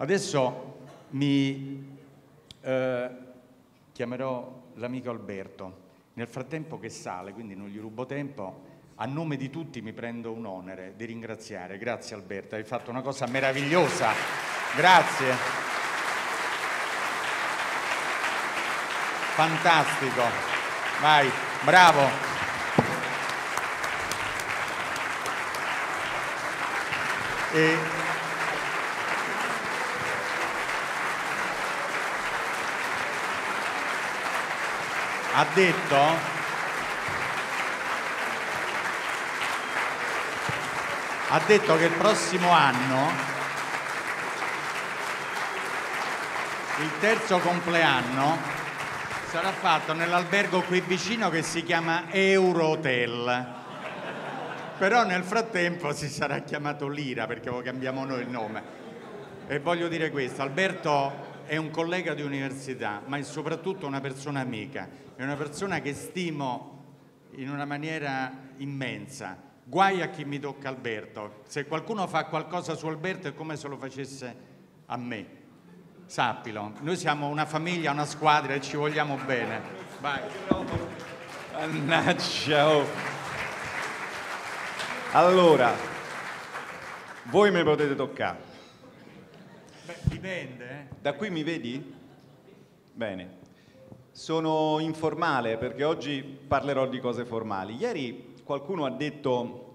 Adesso mi chiamerò l'amico Alberto, nel frattempo che sale, quindi non gli rubo tempo. A nome di tutti mi prendo un onere di ringraziare. Grazie Alberto, hai fatto una cosa meravigliosa. Grazie. Fantastico. Vai, bravo. Ha detto... ha detto che il prossimo anno, il terzo compleanno, sarà fatto nell'albergo qui vicino che si chiama Eurotel. Però nel frattempo si sarà chiamato Lira, perché cambiamo noi il nome. E voglio dire questo, Alberto è un collega di università, ma è soprattutto una persona amica. È una persona che stimo in una maniera immensa. Guai a chi mi tocca Alberto, se qualcuno fa qualcosa su Alberto è come se lo facesse a me, sappilo, noi siamo una famiglia, una squadra e ci vogliamo bene. Vai. Mannaggia. Allora, voi mi potete toccare. Beh, dipende. Da qui mi vedi? Bene. Sono informale perché oggi parlerò di cose formali. Ieri qualcuno ha detto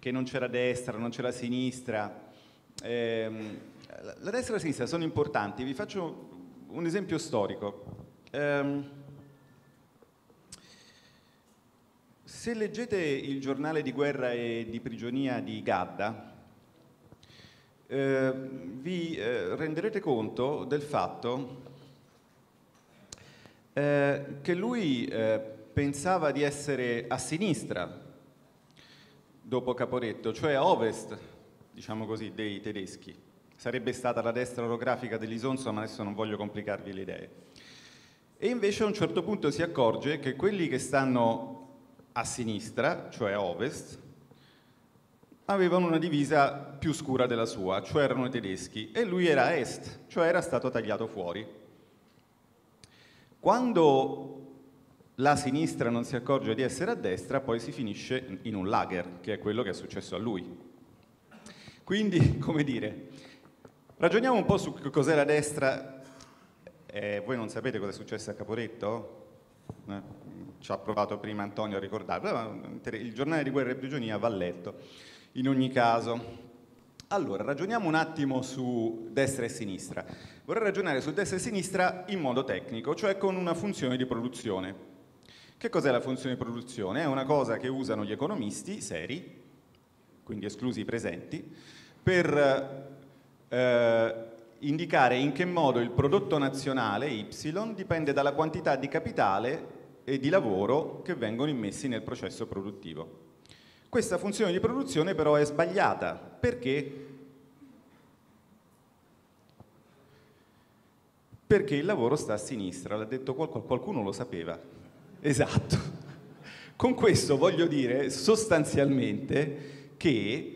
che non c'era destra, non c'era sinistra. La destra e la sinistra sono importanti. Vi faccio un esempio storico. Se leggete il giornale di guerra e di prigionia di Gadda, vi renderete conto del fatto che lui... pensava di essere a sinistra dopo Caporetto, cioè a ovest, diciamo così, dei tedeschi. Sarebbe stata la destra orografica dell'Isonzo, ma adesso non voglio complicarvi le idee. E invece a un certo punto si accorge che quelli che stanno a sinistra, cioè a ovest, avevano una divisa più scura della sua, cioè erano i tedeschi, e lui era a est, cioè era stato tagliato fuori. Quando la sinistra non si accorge di essere a destra, poi si finisce in un lager, che è quello che è successo a lui. Quindi, come dire, ragioniamo un po' su cos'è la destra. Voi non sapete cosa è successo a Caporetto? Ci ha provato prima Antonio a ricordarlo. Il giornale di guerra e prigionia va letto, in ogni caso. Allora, ragioniamo un attimo su destra e sinistra. Vorrei ragionare su destra e sinistra in modo tecnico, cioè con una funzione di produzione. Che cos'è la funzione di produzione? È una cosa che usano gli economisti seri, quindi esclusi i presenti, per indicare in che modo il prodotto nazionale Y dipende dalla quantità di capitale e di lavoro che vengono immessi nel processo produttivo. Questa funzione di produzione però è sbagliata, perché il lavoro sta a sinistra, l'ha detto qualcuno lo sapeva. Esatto. Con questo voglio dire sostanzialmente che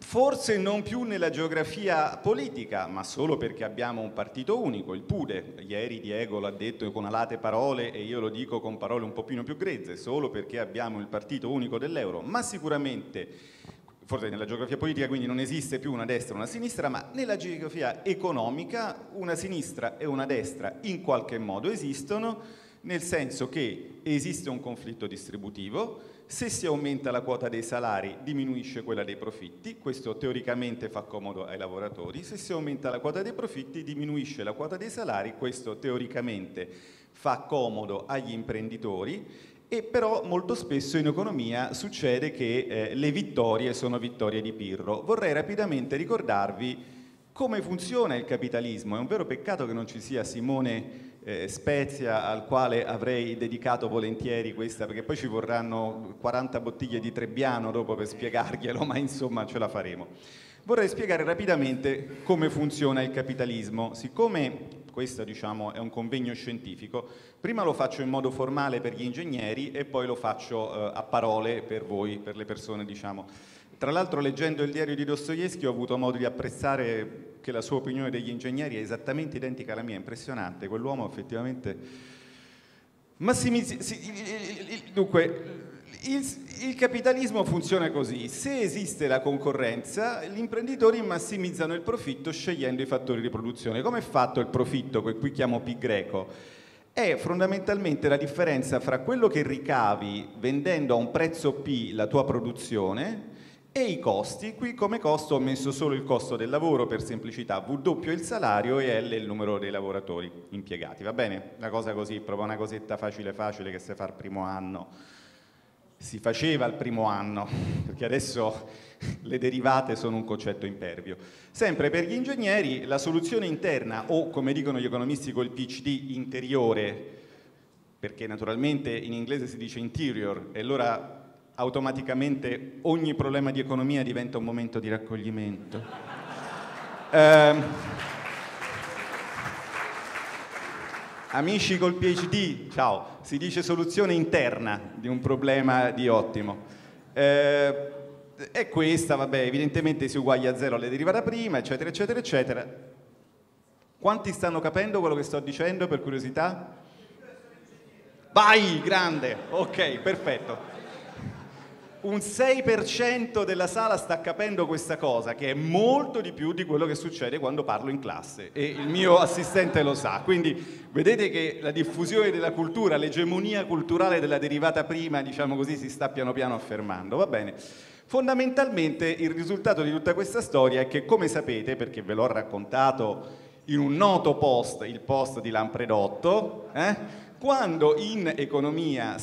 forse non più nella geografia politica, ma solo perché abbiamo un partito unico, il PUDE. Ieri Diego l'ha detto con alate parole e io lo dico con parole un pochino più grezze, solo perché abbiamo il partito unico dell'euro, ma sicuramente, forse nella geografia politica quindi non esiste più una destra e una sinistra, ma nella geografia economica una sinistra e una destra in qualche modo esistono, nel senso che esiste un conflitto distributivo, se si aumenta la quota dei salari diminuisce quella dei profitti, questo teoricamente fa comodo ai lavoratori, se si aumenta la quota dei profitti diminuisce la quota dei salari, questo teoricamente fa comodo agli imprenditori, e però molto spesso in economia succede che le vittorie sono vittorie di Pirro. Vorrei rapidamente ricordarvi come funziona il capitalismo, è un vero peccato che non ci sia Simone Spezia, al quale avrei dedicato volentieri questa, perché poi ci vorranno 40 bottiglie di Trebbiano dopo per spiegarglielo, ma insomma ce la faremo. Vorrei spiegare rapidamente come funziona il capitalismo. Siccome questo, diciamo, è un convegno scientifico, prima lo faccio in modo formale per gli ingegneri e poi lo faccio a parole per voi, per le persone, diciamo, Tra l'altro, leggendo il diario di Dostoevsky, ho avuto modo di apprezzare che la sua opinione degli ingegneri è esattamente identica alla mia, impressionante, quell'uomo effettivamente... Dunque, il capitalismo funziona così: se esiste la concorrenza, gli imprenditori massimizzano il profitto scegliendo i fattori di produzione. Come è fatto il profitto, che qui chiamo P greco? È fondamentalmente la differenza fra quello che ricavi vendendo a un prezzo P la tua produzione e i costi. Qui come costo ho messo solo il costo del lavoro per semplicità, W il salario e L il numero dei lavoratori impiegati, va bene? Una cosa così, proprio una cosetta facile facile che si fa al primo anno, si faceva al primo anno, perché adesso le derivate sono un concetto impervio. Sempre per gli ingegneri la soluzione interna, o come dicono gli economisti col PhD, interiore, perché naturalmente in inglese si dice interior e allora automaticamente ogni problema di economia diventa un momento di raccoglimento. Amici col PhD, ciao, si dice soluzione interna di un problema di ottimo. E questa, vabbè, evidentemente si uguaglia a zero alle derivate prima, eccetera, eccetera, eccetera. Quanti stanno capendo quello che sto dicendo, per curiosità? Vai, grande, ok, perfetto. Un 6% della sala sta capendo questa cosa, che è molto di più di quello che succede quando parlo in classe, e il mio assistente lo sa. Quindi vedete che la diffusione della cultura, l'egemonia culturale della derivata prima, diciamo così, si sta piano piano affermando, va bene? Fondamentalmente il risultato di tutta questa storia è che, come sapete, perché ve l'ho raccontato in un noto post, il post di Lampredotto, quando in economia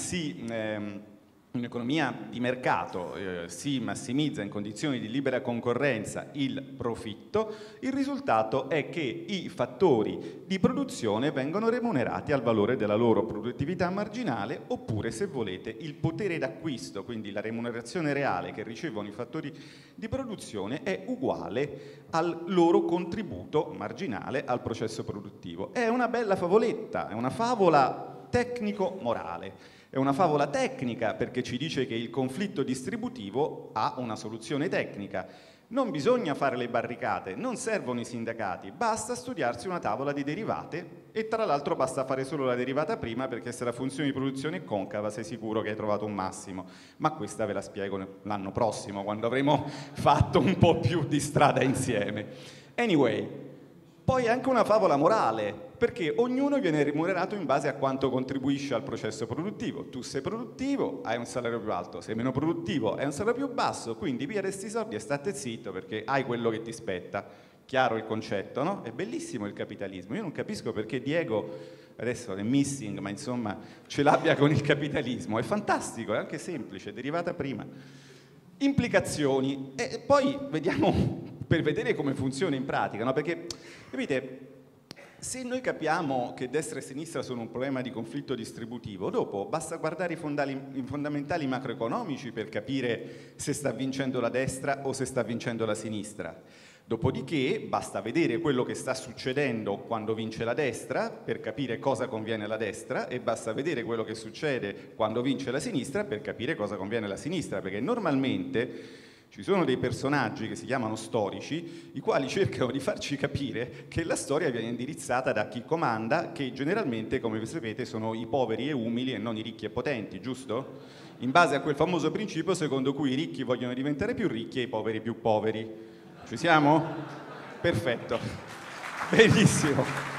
in economia di mercato si massimizza in condizioni di libera concorrenza il profitto, il risultato è che i fattori di produzione vengono remunerati al valore della loro produttività marginale, oppure, se volete, il potere d'acquisto, quindi la remunerazione reale che ricevono i fattori di produzione è uguale al loro contributo marginale al processo produttivo. È una bella favoletta, è una favola tecnico-morale. È una favola tecnica perché ci dice che il conflitto distributivo ha una soluzione tecnica. Non bisogna fare le barricate, non servono i sindacati, basta studiarsi una tavola di derivate, e tra l'altro basta fare solo la derivata prima, perché se la funzione di produzione è concava sei sicuro che hai trovato un massimo. Ma questa ve la spiego l'anno prossimo, quando avremo fatto un po' più di strada insieme. Anyway, poi è anche una favola morale, perché ognuno viene remunerato in base a quanto contribuisce al processo produttivo. Tu sei produttivo, hai un salario più alto; sei meno produttivo, hai un salario più basso. Quindi via resti soldi e state zitto, perché hai quello che ti spetta. Chiaro il concetto, no? È bellissimo il capitalismo. Io non capisco perché Diego adesso è missing, ma insomma ce l'abbia con il capitalismo. È fantastico, è anche semplice, derivata prima. Implicazioni. E poi vediamo, per vedere come funziona in pratica, no? Perché, capite, se noi capiamo che destra e sinistra sono un problema di conflitto distributivo, dopo basta guardare i fondamentali macroeconomici per capire se sta vincendo la destra o se sta vincendo la sinistra. Dopodiché basta vedere quello che sta succedendo quando vince la destra per capire cosa conviene alla destra, e basta vedere quello che succede quando vince la sinistra per capire cosa conviene alla sinistra, perché normalmente ci sono dei personaggi che si chiamano storici, i quali cercano di farci capire che la storia viene indirizzata da chi comanda, che generalmente, come sapete, sono i poveri e umili e non i ricchi e potenti, giusto? In base a quel famoso principio secondo cui i ricchi vogliono diventare più ricchi e i poveri più poveri. Ci siamo? Perfetto. Benissimo.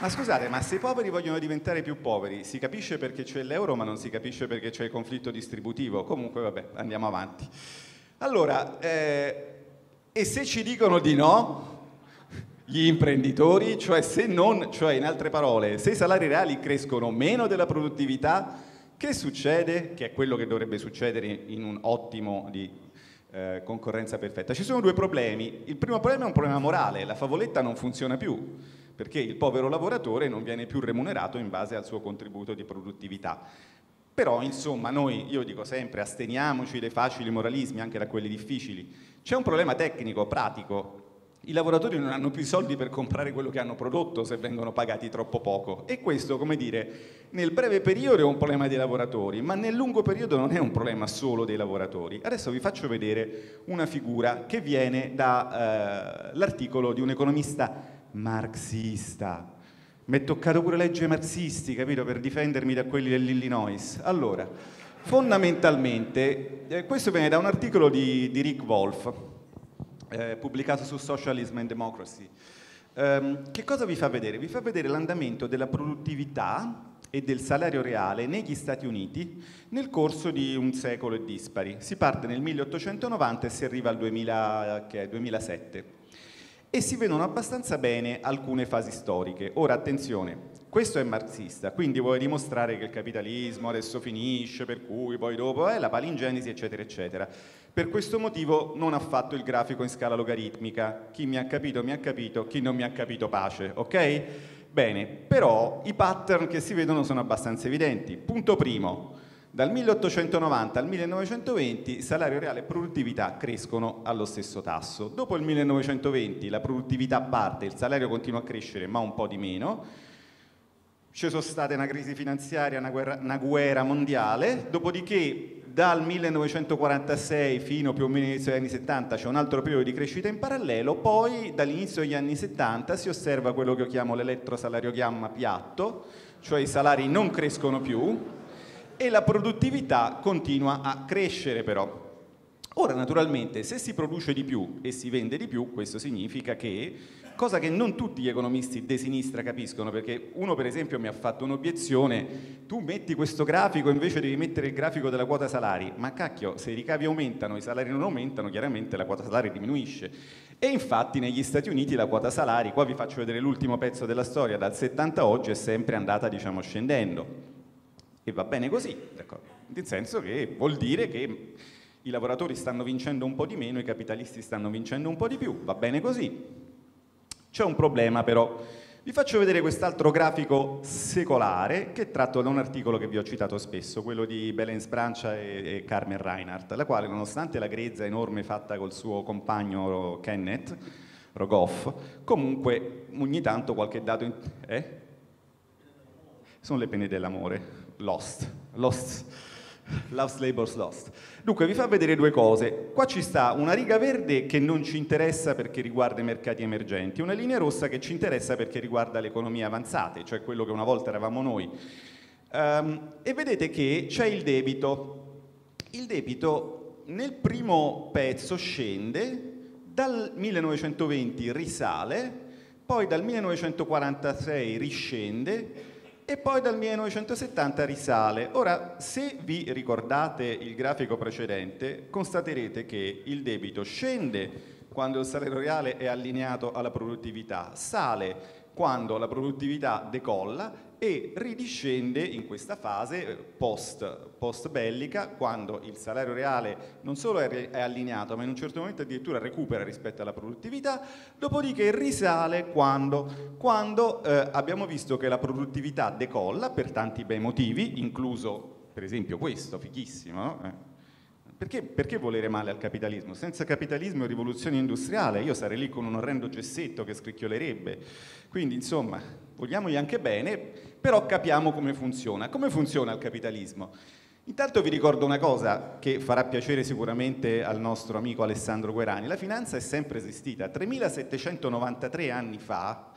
Ma scusate, ma se i poveri vogliono diventare più poveri, si capisce perché c'è l'euro, ma non si capisce perché c'è il conflitto distributivo. Comunque, vabbè, andiamo avanti. Allora, e se ci dicono di no gli imprenditori, cioè in altre parole, se i salari reali crescono meno della produttività, che succede? Che è quello che dovrebbe succedere in un ottimo di concorrenza perfetta. Ci sono due problemi. Il primo problema è un problema morale, la favoletta non funziona più, perché il povero lavoratore non viene più remunerato in base al suo contributo di produttività. Però, insomma, io dico sempre, asteniamoci dai facili moralismi, anche da quelli difficili. C'è un problema tecnico, pratico, I lavoratori non hanno più i soldi per comprare quello che hanno prodotto se vengono pagati troppo poco, e questo, come dire, nel breve periodo è un problema dei lavoratori, ma nel lungo periodo non è un problema solo dei lavoratori. Adesso vi faccio vedere una figura che viene dall'articolo di un economista marxista. Mi è toccato pure legge marxisti, capito, per difendermi da quelli dell'Illinois. Allora, fondamentalmente, questo viene da un articolo di Rick Wolf, pubblicato su Socialism and Democracy. Che cosa vi fa vedere? Vi fa vedere l'andamento della produttività e del salario reale negli Stati Uniti nel corso di un secolo e dispari. Si parte nel 1890 e si arriva al 2007, e si vedono abbastanza bene alcune fasi storiche. Ora, attenzione, questo è marxista, quindi vuole dimostrare che il capitalismo adesso finisce, per cui poi dopo la palingenesi, eccetera, eccetera. Per questo motivo non ha fatto il grafico in scala logaritmica. Chi mi ha capito, chi non mi ha capito pace, ok? Bene, però i pattern che si vedono sono abbastanza evidenti. Punto primo, dal 1890 al 1920 salario reale e produttività crescono allo stesso tasso. Dopo il 1920 la produttività parte, il salario continua a crescere ma un po' di meno. Ci sono state una crisi finanziaria, una guerra mondiale, dopodiché dal 1946 fino più o meno all'inizio degli anni 70 c'è un altro periodo di crescita in parallelo, poi dall'inizio degli anni 70 si osserva quello che io chiamo l'elettrosalariogramma piatto, cioè i salari non crescono più e la produttività continua a crescere però. Ora naturalmente se si produce di più e si vende di più, questo significa che, cosa che non tutti gli economisti di sinistra capiscono, perché uno per esempio mi ha fatto un'obiezione: tu metti questo grafico, invece devi mettere il grafico della quota salari. Ma cacchio, se i ricavi aumentano, i salari non aumentano, chiaramente la quota salari diminuisce. E infatti negli Stati Uniti la quota salari, qua vi faccio vedere l'ultimo pezzo della storia, dal 70 a oggi è sempre andata, diciamo, scendendo, e va bene così, d'accordo? Nel senso che vuol dire che i lavoratori stanno vincendo un po' di meno, i capitalisti stanno vincendo un po' di più, va bene così. C'è un problema però. Vi faccio vedere quest'altro grafico secolare che è tratto da un articolo che vi ho citato spesso, quello di Belen Sbrancia e Carmen Reinhardt, la quale, nonostante la grezza enorme fatta col suo compagno Kenneth Rogoff, comunque ogni tanto qualche dato... Sono le pene dell'amore. Lost. Love's Labour's Lost. Dunque vi fa vedere due cose. Qua ci sta una riga verde che non ci interessa perché riguarda i mercati emergenti, una linea rossa che ci interessa perché riguarda le economie avanzate, cioè quello che una volta eravamo noi. E vedete che c'è il debito. Il debito nel primo pezzo scende, dal 1920 risale, poi dal 1946 riscende e poi dal 1970 risale. Ora, se vi ricordate il grafico precedente, constaterete che il debito scende quando il salario reale è allineato alla produttività, sale quando la produttività decolla e ridiscende in questa fase post-bellica, quando il salario reale non solo è allineato, ma in un certo momento addirittura recupera rispetto alla produttività, dopodiché risale quando abbiamo visto che la produttività decolla per tanti bei motivi, incluso per esempio questo, fighissimo, no? Perché volere male al capitalismo? Senza capitalismo e rivoluzione industriale, io sarei lì con un orrendo gessetto che scricchiolerebbe. Quindi, insomma, vogliamogli anche bene, però capiamo come funziona. Come funziona il capitalismo? Intanto vi ricordo una cosa che farà piacere sicuramente al nostro amico Alessandro Guerani. La finanza è sempre esistita. 3793 anni fa,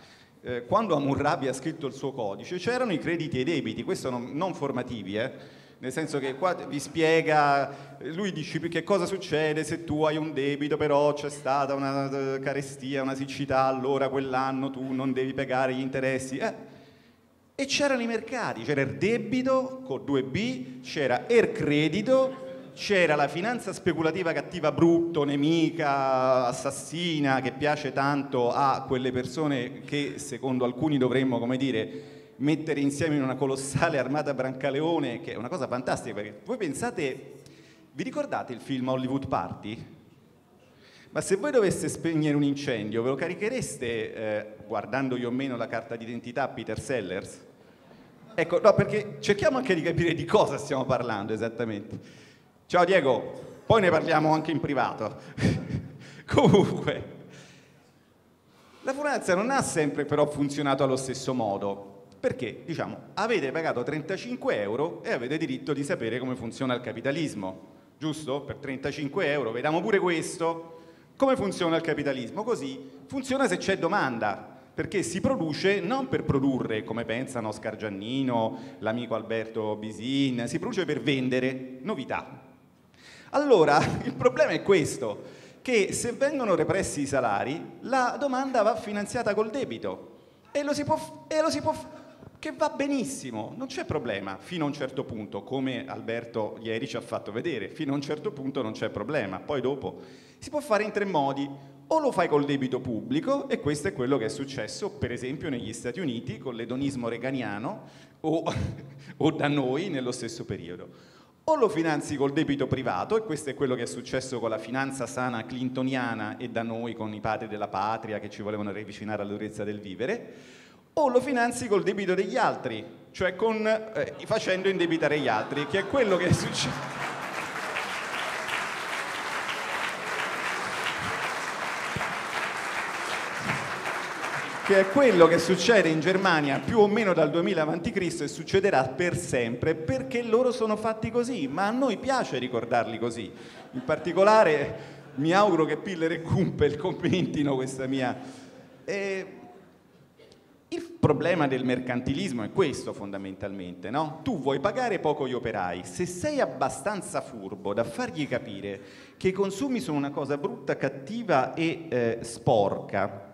quando Hammurabi ha scritto il suo codice, c'erano i crediti e i debiti, questo non formativi, nel senso che qua vi spiega, lui dice che cosa succede se tu hai un debito, però c'è stata una carestia, una siccità, allora quell'anno tu non devi pagare gli interessi. E c'erano i mercati, c'era il debito con 2B, c'era il credito, c'era la finanza speculativa cattiva, brutto, nemica, assassina, che piace tanto a quelle persone che secondo alcuni dovremmo, come dire, mettere insieme in una colossale armata Brancaleone, che è una cosa fantastica, perché voi pensate, vi ricordate il film Hollywood Party? Ma se voi doveste spegnere un incendio, ve lo carichereste, guardandogli o meno la carta d'identità, Peter Sellers? Ecco, no, perché cerchiamo anche di capire di cosa stiamo parlando esattamente. Ciao Diego, poi ne parliamo anche in privato. Comunque, La finanza non ha sempre però funzionato allo stesso modo, perché diciamo avete pagato 35 euro e avete diritto di sapere come funziona il capitalismo, giusto? Per 35 euro, vediamo pure questo, come funziona il capitalismo, così funziona se c'è domanda. Perché si produce non per produrre, come pensano Scargiannino, l'amico Alberto Bisin, si produce per vendere novità. Allora, il problema è questo, che se vengono repressi i salari, la domanda va finanziata col debito e lo si può che va benissimo, non c'è problema, fino a un certo punto, come Alberto ieri ci ha fatto vedere, fino a un certo punto non c'è problema, poi dopo si può fare in tre modi. O lo fai col debito pubblico, e questo è quello che è successo per esempio negli Stati Uniti con l'edonismo reaganiano o da noi nello stesso periodo. O lo finanzi col debito privato, e questo è quello che è successo con la finanza sana clintoniana e da noi con i padri della patria che ci volevano riavvicinare alla durezza del vivere, o lo finanzi col debito degli altri, cioè facendo indebitare gli altri, che è quello che è successo. Che è quello che succede in Germania più o meno dal 2000 a.C. e succederà per sempre, perché loro sono fatti così, ma a noi piace ricordarli così. In particolare mi auguro che Piller e Kumpel commentino questa mia... Il problema del mercantilismo è questo fondamentalmente, no? Tu vuoi pagare poco gli operai, se sei abbastanza furbo da fargli capire che i consumi sono una cosa brutta, cattiva e sporca.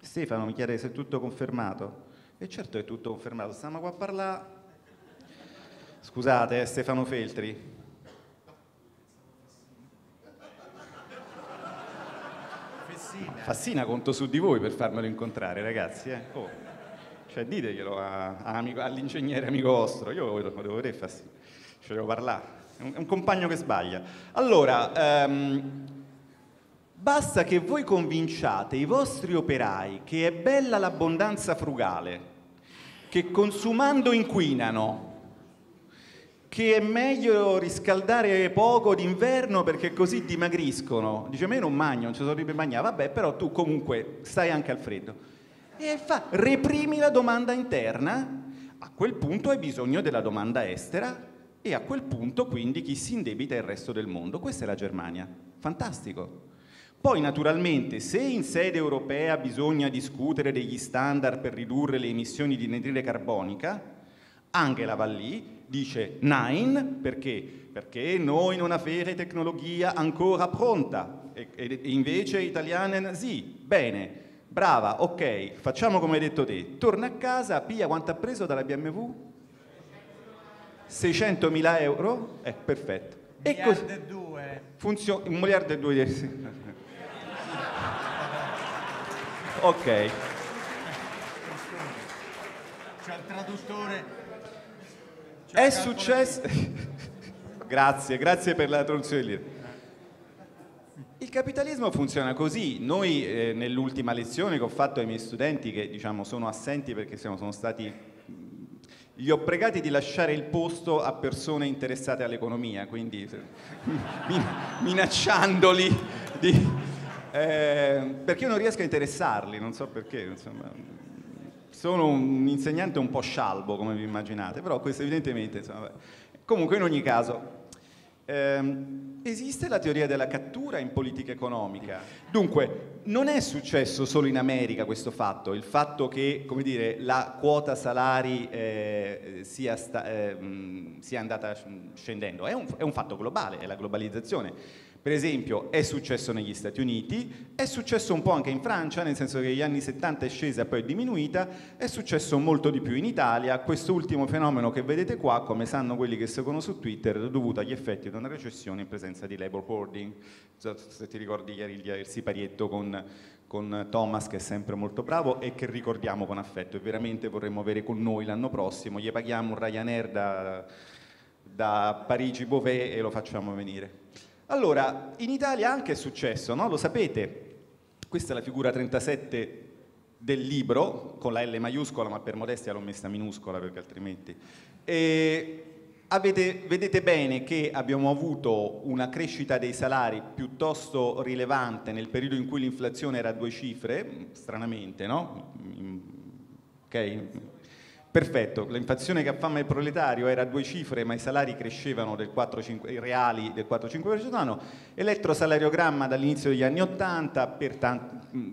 Stefano mi chiede se è tutto confermato, e certo è tutto confermato, stiamo qua a parlare, scusate Stefano Feltri, Fassina conto su di voi per farmelo incontrare ragazzi, oh. Cioè diteglielo all'ingegnere amico vostro, io volevo vedere Fassina, ci devo parlare, è un compagno che sbaglia. Allora, basta che voi convinciate i vostri operai che è bella l'abbondanza frugale, che consumando inquinano, che è meglio riscaldare poco d'inverno perché così dimagriscono. Dice, a me non magno, non ci sono più per mangiare, vabbè, però tu comunque stai anche al freddo. E reprimi la domanda interna, a quel punto hai bisogno della domanda estera e a quel punto quindi chi si indebita è il resto del mondo. Questa è la Germania, fantastico. Poi naturalmente se in sede europea bisogna discutere degli standard per ridurre le emissioni di anidride carbonica, Angela va lì, dice nein, perché noi non avere tecnologia ancora pronta e invece italiane sì, bene, brava, ok, facciamo come hai detto te, torna a casa, piglia quanto ha preso dalla BMW? 600.000 euro? Perfetto. 1,2 miliardi. Funziona, 1,2 miliardi. Sì. Ok. C'è il traduttore. È successo... grazie per la traduzione di Lira. Il capitalismo funziona così. Noi nell'ultima lezione che ho fatto ai miei studenti, che diciamo sono assenti perché sono stati... Gli ho pregati di lasciare il posto a persone interessate all'economia, quindi minacciandoli di... perché io non riesco a interessarli, non so perché, insomma, sono un insegnante un po' scialbo come vi immaginate, però questo evidentemente, insomma, comunque in ogni caso esiste la teoria della cattura in politica economica, dunque non è successo solo in America questo fatto, il fatto che, come dire, la quota salari sia andata scendendo, è un fatto globale, è la globalizzazione. Per esempio è successo negli Stati Uniti, è successo un po' anche in Francia, nel senso che negli anni 70 è scesa e poi è diminuita, è successo molto di più in Italia, quest'ultimo fenomeno che vedete qua, come sanno quelli che seguono su Twitter, è dovuto agli effetti di una recessione in presenza di labor hoarding, se ti ricordi ieri il siparietto con Thomas che è sempre molto bravo e che ricordiamo con affetto e veramente vorremmo avere con noi l'anno prossimo, gli paghiamo un Ryanair da Parigi-Beauvais e lo facciamo venire. Allora, in Italia anche è successo, no? Lo sapete, questa è la figura 37 del libro, con la L maiuscola, ma per modestia l'ho messa minuscola perché altrimenti. E Vedete bene che abbiamo avuto una crescita dei salari piuttosto rilevante nel periodo in cui l'inflazione era a 2 cifre, stranamente, no? Ok? Perfetto, l'inflazione che affama il proletario era a 2 cifre, ma i salari crescevano del 4,5%, i reali del 4,5% anno. Elettrosalariogramma dall'inizio degli anni 80,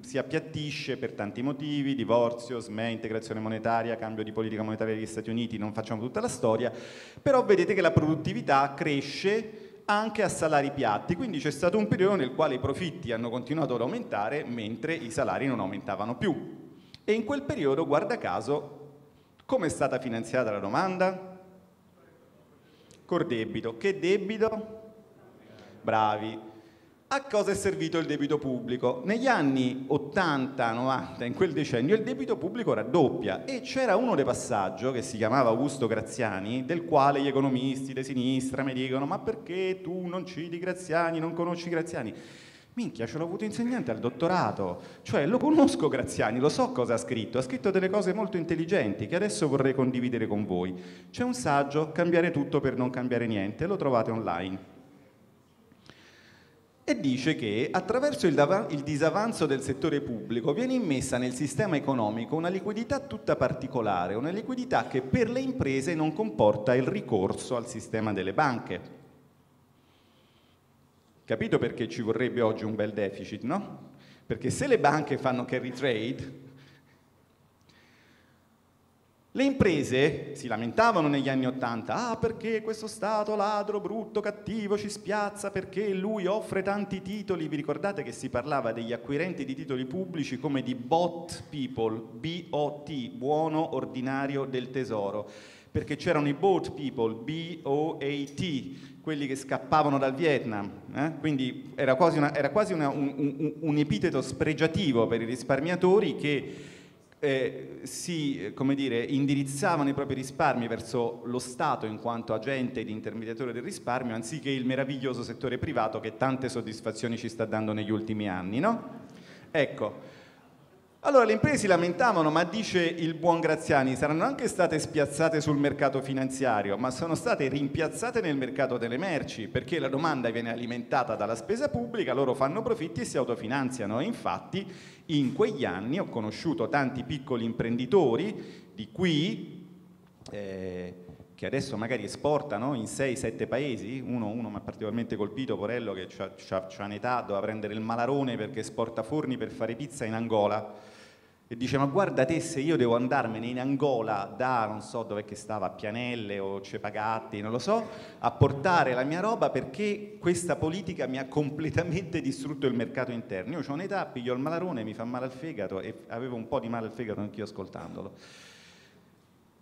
si appiattisce per tanti motivi, divorzio, SME, integrazione monetaria, cambio di politica monetaria degli Stati Uniti, non facciamo tutta la storia, però vedete che la produttività cresce anche a salari piatti, quindi c'è stato un periodo nel quale i profitti hanno continuato ad aumentare mentre i salari non aumentavano più. E in quel periodo, guarda caso, come è stata finanziata la domanda? Col debito. Che debito? Bravi. A cosa è servito il debito pubblico? Negli anni 80-90, in quel decennio, il debito pubblico raddoppia e c'era uno dei passaggi che si chiamava Augusto Graziani, del quale gli economisti di sinistra mi dicono ma perché tu non citi Graziani, non conosci Graziani? Minchia, ce l'ho avuto insegnante al dottorato, cioè lo conosco Graziani, lo so cosa ha scritto delle cose molto intelligenti che adesso vorrei condividere con voi. C'è un saggio, Cambiare tutto per non cambiare niente, lo trovate online. E dice che attraverso il disavanzo del settore pubblico viene immessa nel sistema economico una liquidità tutta particolare, una liquidità che per le imprese non comporta il ricorso al sistema delle banche. Capito perché ci vorrebbe oggi un bel deficit, no? Perché se le banche fanno carry trade, le imprese si lamentavano negli anni 80, ah perché questo Stato ladro, brutto, cattivo ci spiazza, perché lui offre tanti titoli, vi ricordate che si parlava degli acquirenti di titoli pubblici come di bot people, B-O-T, buono ordinario del tesoro, perché c'erano i boat people, B-O-A-T, quelli che scappavano dal Vietnam, quindi era quasi un epiteto spregiativo per i risparmiatori che si, come dire, indirizzavano i propri risparmi verso lo Stato in quanto agente ed intermediatore del risparmio, anziché il meraviglioso settore privato che tante soddisfazioni ci sta dando negli ultimi anni, no? Ecco. Allora le imprese si lamentavano, ma dice il buon Graziani, saranno anche state spiazzate sul mercato finanziario, ma sono state rimpiazzate nel mercato delle merci, perché la domanda viene alimentata dalla spesa pubblica, loro fanno profitti e si autofinanziano. E infatti in quegli anni ho conosciuto tanti piccoli imprenditori di qui, che adesso magari esportano in 6-7 paesi, uno mi ha particolarmente colpito, Porello, che c'ha un'età, doveva prendere il Malarone perché esporta forni per fare pizza in Angola. E dice, ma guarda te, se io devo andarmene in Angola da, non so dov'è che stava, Pianelle o Cepagatti, non lo so, a portare la mia roba perché questa politica mi ha completamente distrutto il mercato interno. Io ho un'età, piglio il Malarone, mi fa male al fegato e avevo un po' di male al fegato anch'io ascoltandolo.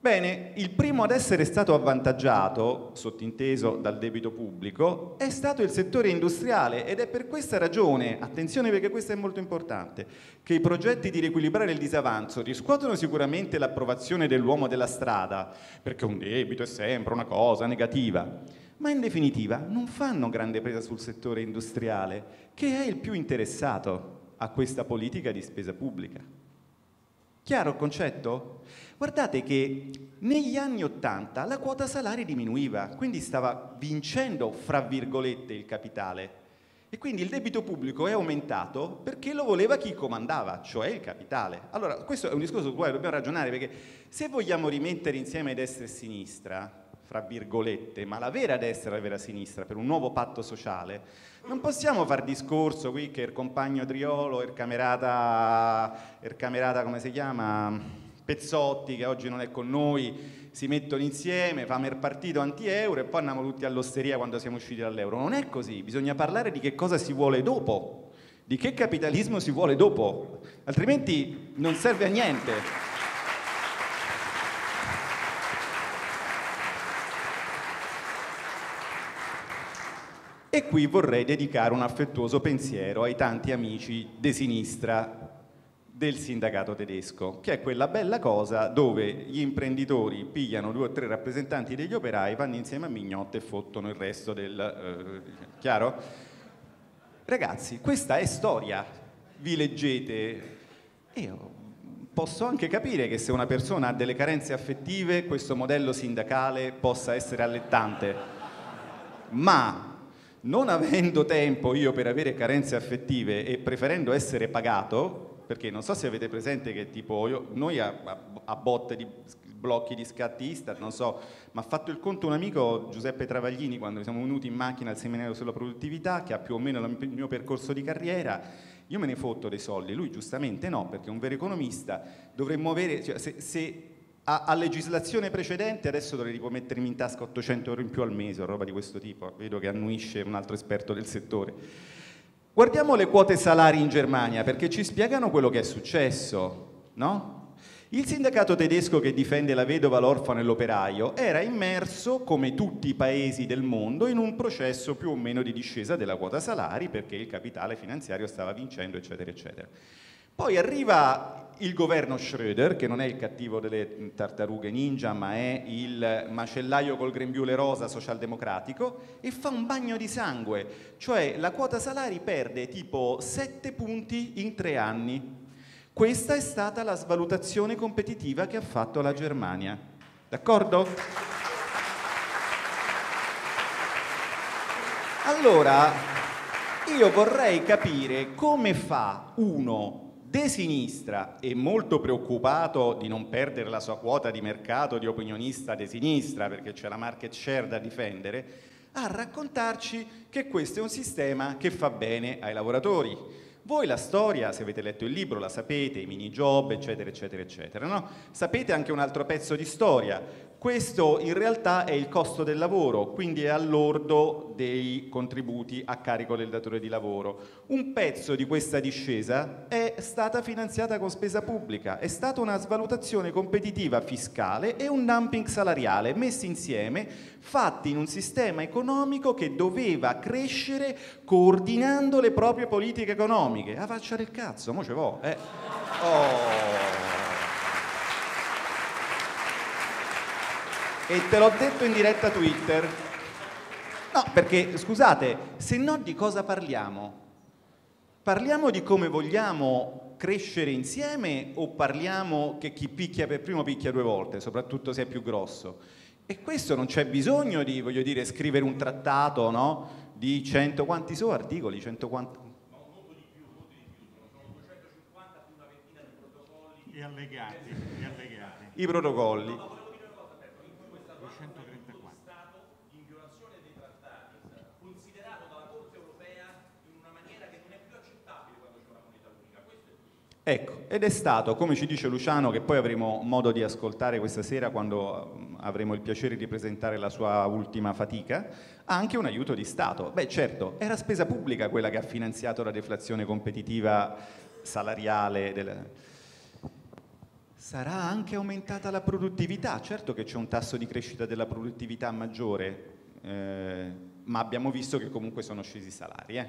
Bene, il primo ad essere stato avvantaggiato, sottinteso dal debito pubblico, è stato il settore industriale ed è per questa ragione, attenzione perché questo è molto importante, che i progetti di riequilibrare il disavanzo riscuotono sicuramente l'approvazione dell'uomo della strada, perché un debito è sempre una cosa negativa, ma in definitiva non fanno grande presa sul settore industriale, che è il più interessato a questa politica di spesa pubblica. Chiaro il concetto? Guardate che negli anni 80 la quota salari diminuiva, quindi stava vincendo, fra virgolette, il capitale. E quindi il debito pubblico è aumentato perché lo voleva chi comandava, cioè il capitale. Allora, questo è un discorso sul quale dobbiamo ragionare, perché se vogliamo rimettere insieme destra e sinistra, fra virgolette, ma la vera destra e la vera sinistra, per un nuovo patto sociale, non possiamo far discorso qui che il compagno Triolo, il camerata come si chiama... Pezzotti, che oggi non è con noi, si mettono insieme, fanno il partito anti-euro e poi andiamo tutti all'osteria quando siamo usciti dall'euro. Non è così, bisogna parlare di che cosa si vuole dopo, di che capitalismo si vuole dopo, altrimenti non serve a niente. E qui vorrei dedicare un affettuoso pensiero ai tanti amici di sinistra del sindacato tedesco, che è quella bella cosa dove gli imprenditori pigliano 2 o 3 rappresentanti degli operai, vanno insieme a mignotte e fottono il resto del... chiaro? Ragazzi, questa è storia, vi leggete... Io Posso anche capire che se una persona ha delle carenze affettive questo modello sindacale possa essere allettante, ma non avendo tempo io per avere carenze affettive e preferendo essere pagato, perché non so se avete presente che tipo noi a botte di blocchi di scatti Istat, non so, ma ha fatto il conto un amico, Giuseppe Travaglini, quando siamo venuti in macchina al seminario sulla produttività, che ha più o meno il mio percorso di carriera, io me ne fotto dei soldi, lui giustamente no, perché è un vero economista, dovremmo avere, cioè, se a legislazione precedente adesso dovrei tipo mettermi in tasca 800 euro in più al mese o roba di questo tipo, vedo che annuisce un altro esperto del settore. Guardiamo le quote salari in Germania, perché ci spiegano quello che è successo, no? Il sindacato tedesco che difende la vedova, l'orfano e l'operaio era immerso, come tutti i paesi del mondo, in un processo più o meno di discesa della quota salari perché il capitale finanziario stava vincendo, eccetera, eccetera. Poi arriva il governo Schröder, che non è il cattivo delle tartarughe ninja, ma è il macellaio col grembiule rosa socialdemocratico, e fa un bagno di sangue, cioè la quota salari perde tipo 7 punti in 3 anni. Questa è stata la svalutazione competitiva che ha fatto la Germania. D'accordo? Allora, io vorrei capire come fa uno de sinistra e molto preoccupato di non perdere la sua quota di mercato di opinionista de sinistra, perché c'è la market share da difendere, a raccontarci che questo è un sistema che fa bene ai lavoratori. Voi la storia, se avete letto il libro, la sapete, i mini job, eccetera, eccetera, eccetera, no? Sapete anche un altro pezzo di storia. Questo in realtà è il costo del lavoro, quindi è all'ordo dei contributi a carico del datore di lavoro. Un pezzo di questa discesa è stata finanziata con spesa pubblica, è stata una svalutazione competitiva fiscale e un dumping salariale messi insieme, fatti in un sistema economico che doveva crescere coordinando le proprie politiche economiche. A faccia del cazzo, mo ce vo', Oh. E te l'ho detto in diretta Twitter. No, perché, scusate, se no di cosa parliamo? Parliamo di come vogliamo crescere insieme o parliamo che chi picchia per primo picchia 2 volte, soprattutto se è più grosso? E questo non c'è bisogno di, voglio dire, scrivere un trattato, no? Di 100, quanti sono articoli? 150? No, molto di più, sono 250 più una ventina di protocolli e allegati. I protocolli. 134. Stato in violazione dei trattati, considerato dalla Corte europea in una maniera che non è più accettabile quando c'è una moneta unica. Ecco, ed è stato, come ci dice Luciano, che poi avremo modo di ascoltare questa sera quando avremo il piacere di presentare la sua ultima fatica, anche un aiuto di Stato. Beh, certo, era spesa pubblica quella che ha finanziato la deflazione competitiva salariale della... Sarà anche aumentata la produttività, certo che c'è un tasso di crescita della produttività maggiore, ma abbiamo visto che comunque sono scesi i salari,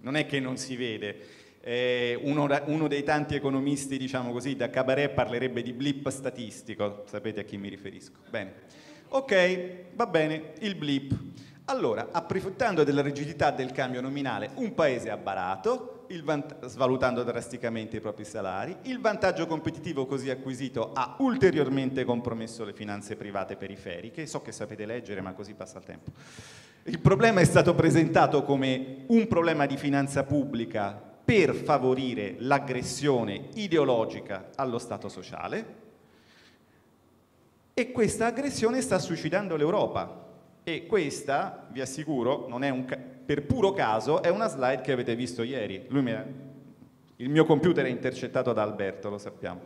non è che non si vede, uno dei tanti economisti, diciamo così, da cabaret parlerebbe di blip statistico, sapete a chi mi riferisco, bene, ok, va bene, il blip. Allora, approfittando della rigidità del cambio nominale, un paese ha barato, svalutando drasticamente i propri salari, il vantaggio competitivo così acquisito ha ulteriormente compromesso le finanze private periferiche, so che sapete leggere ma così passa il tempo. Il problema è stato presentato come un problema di finanza pubblica per favorire l'aggressione ideologica allo Stato sociale e questa aggressione sta suicidando l'Europa e questa, vi assicuro, non è un per puro caso è una slide che avete visto ieri. Il mio computer è intercettato da Alberto, lo sappiamo.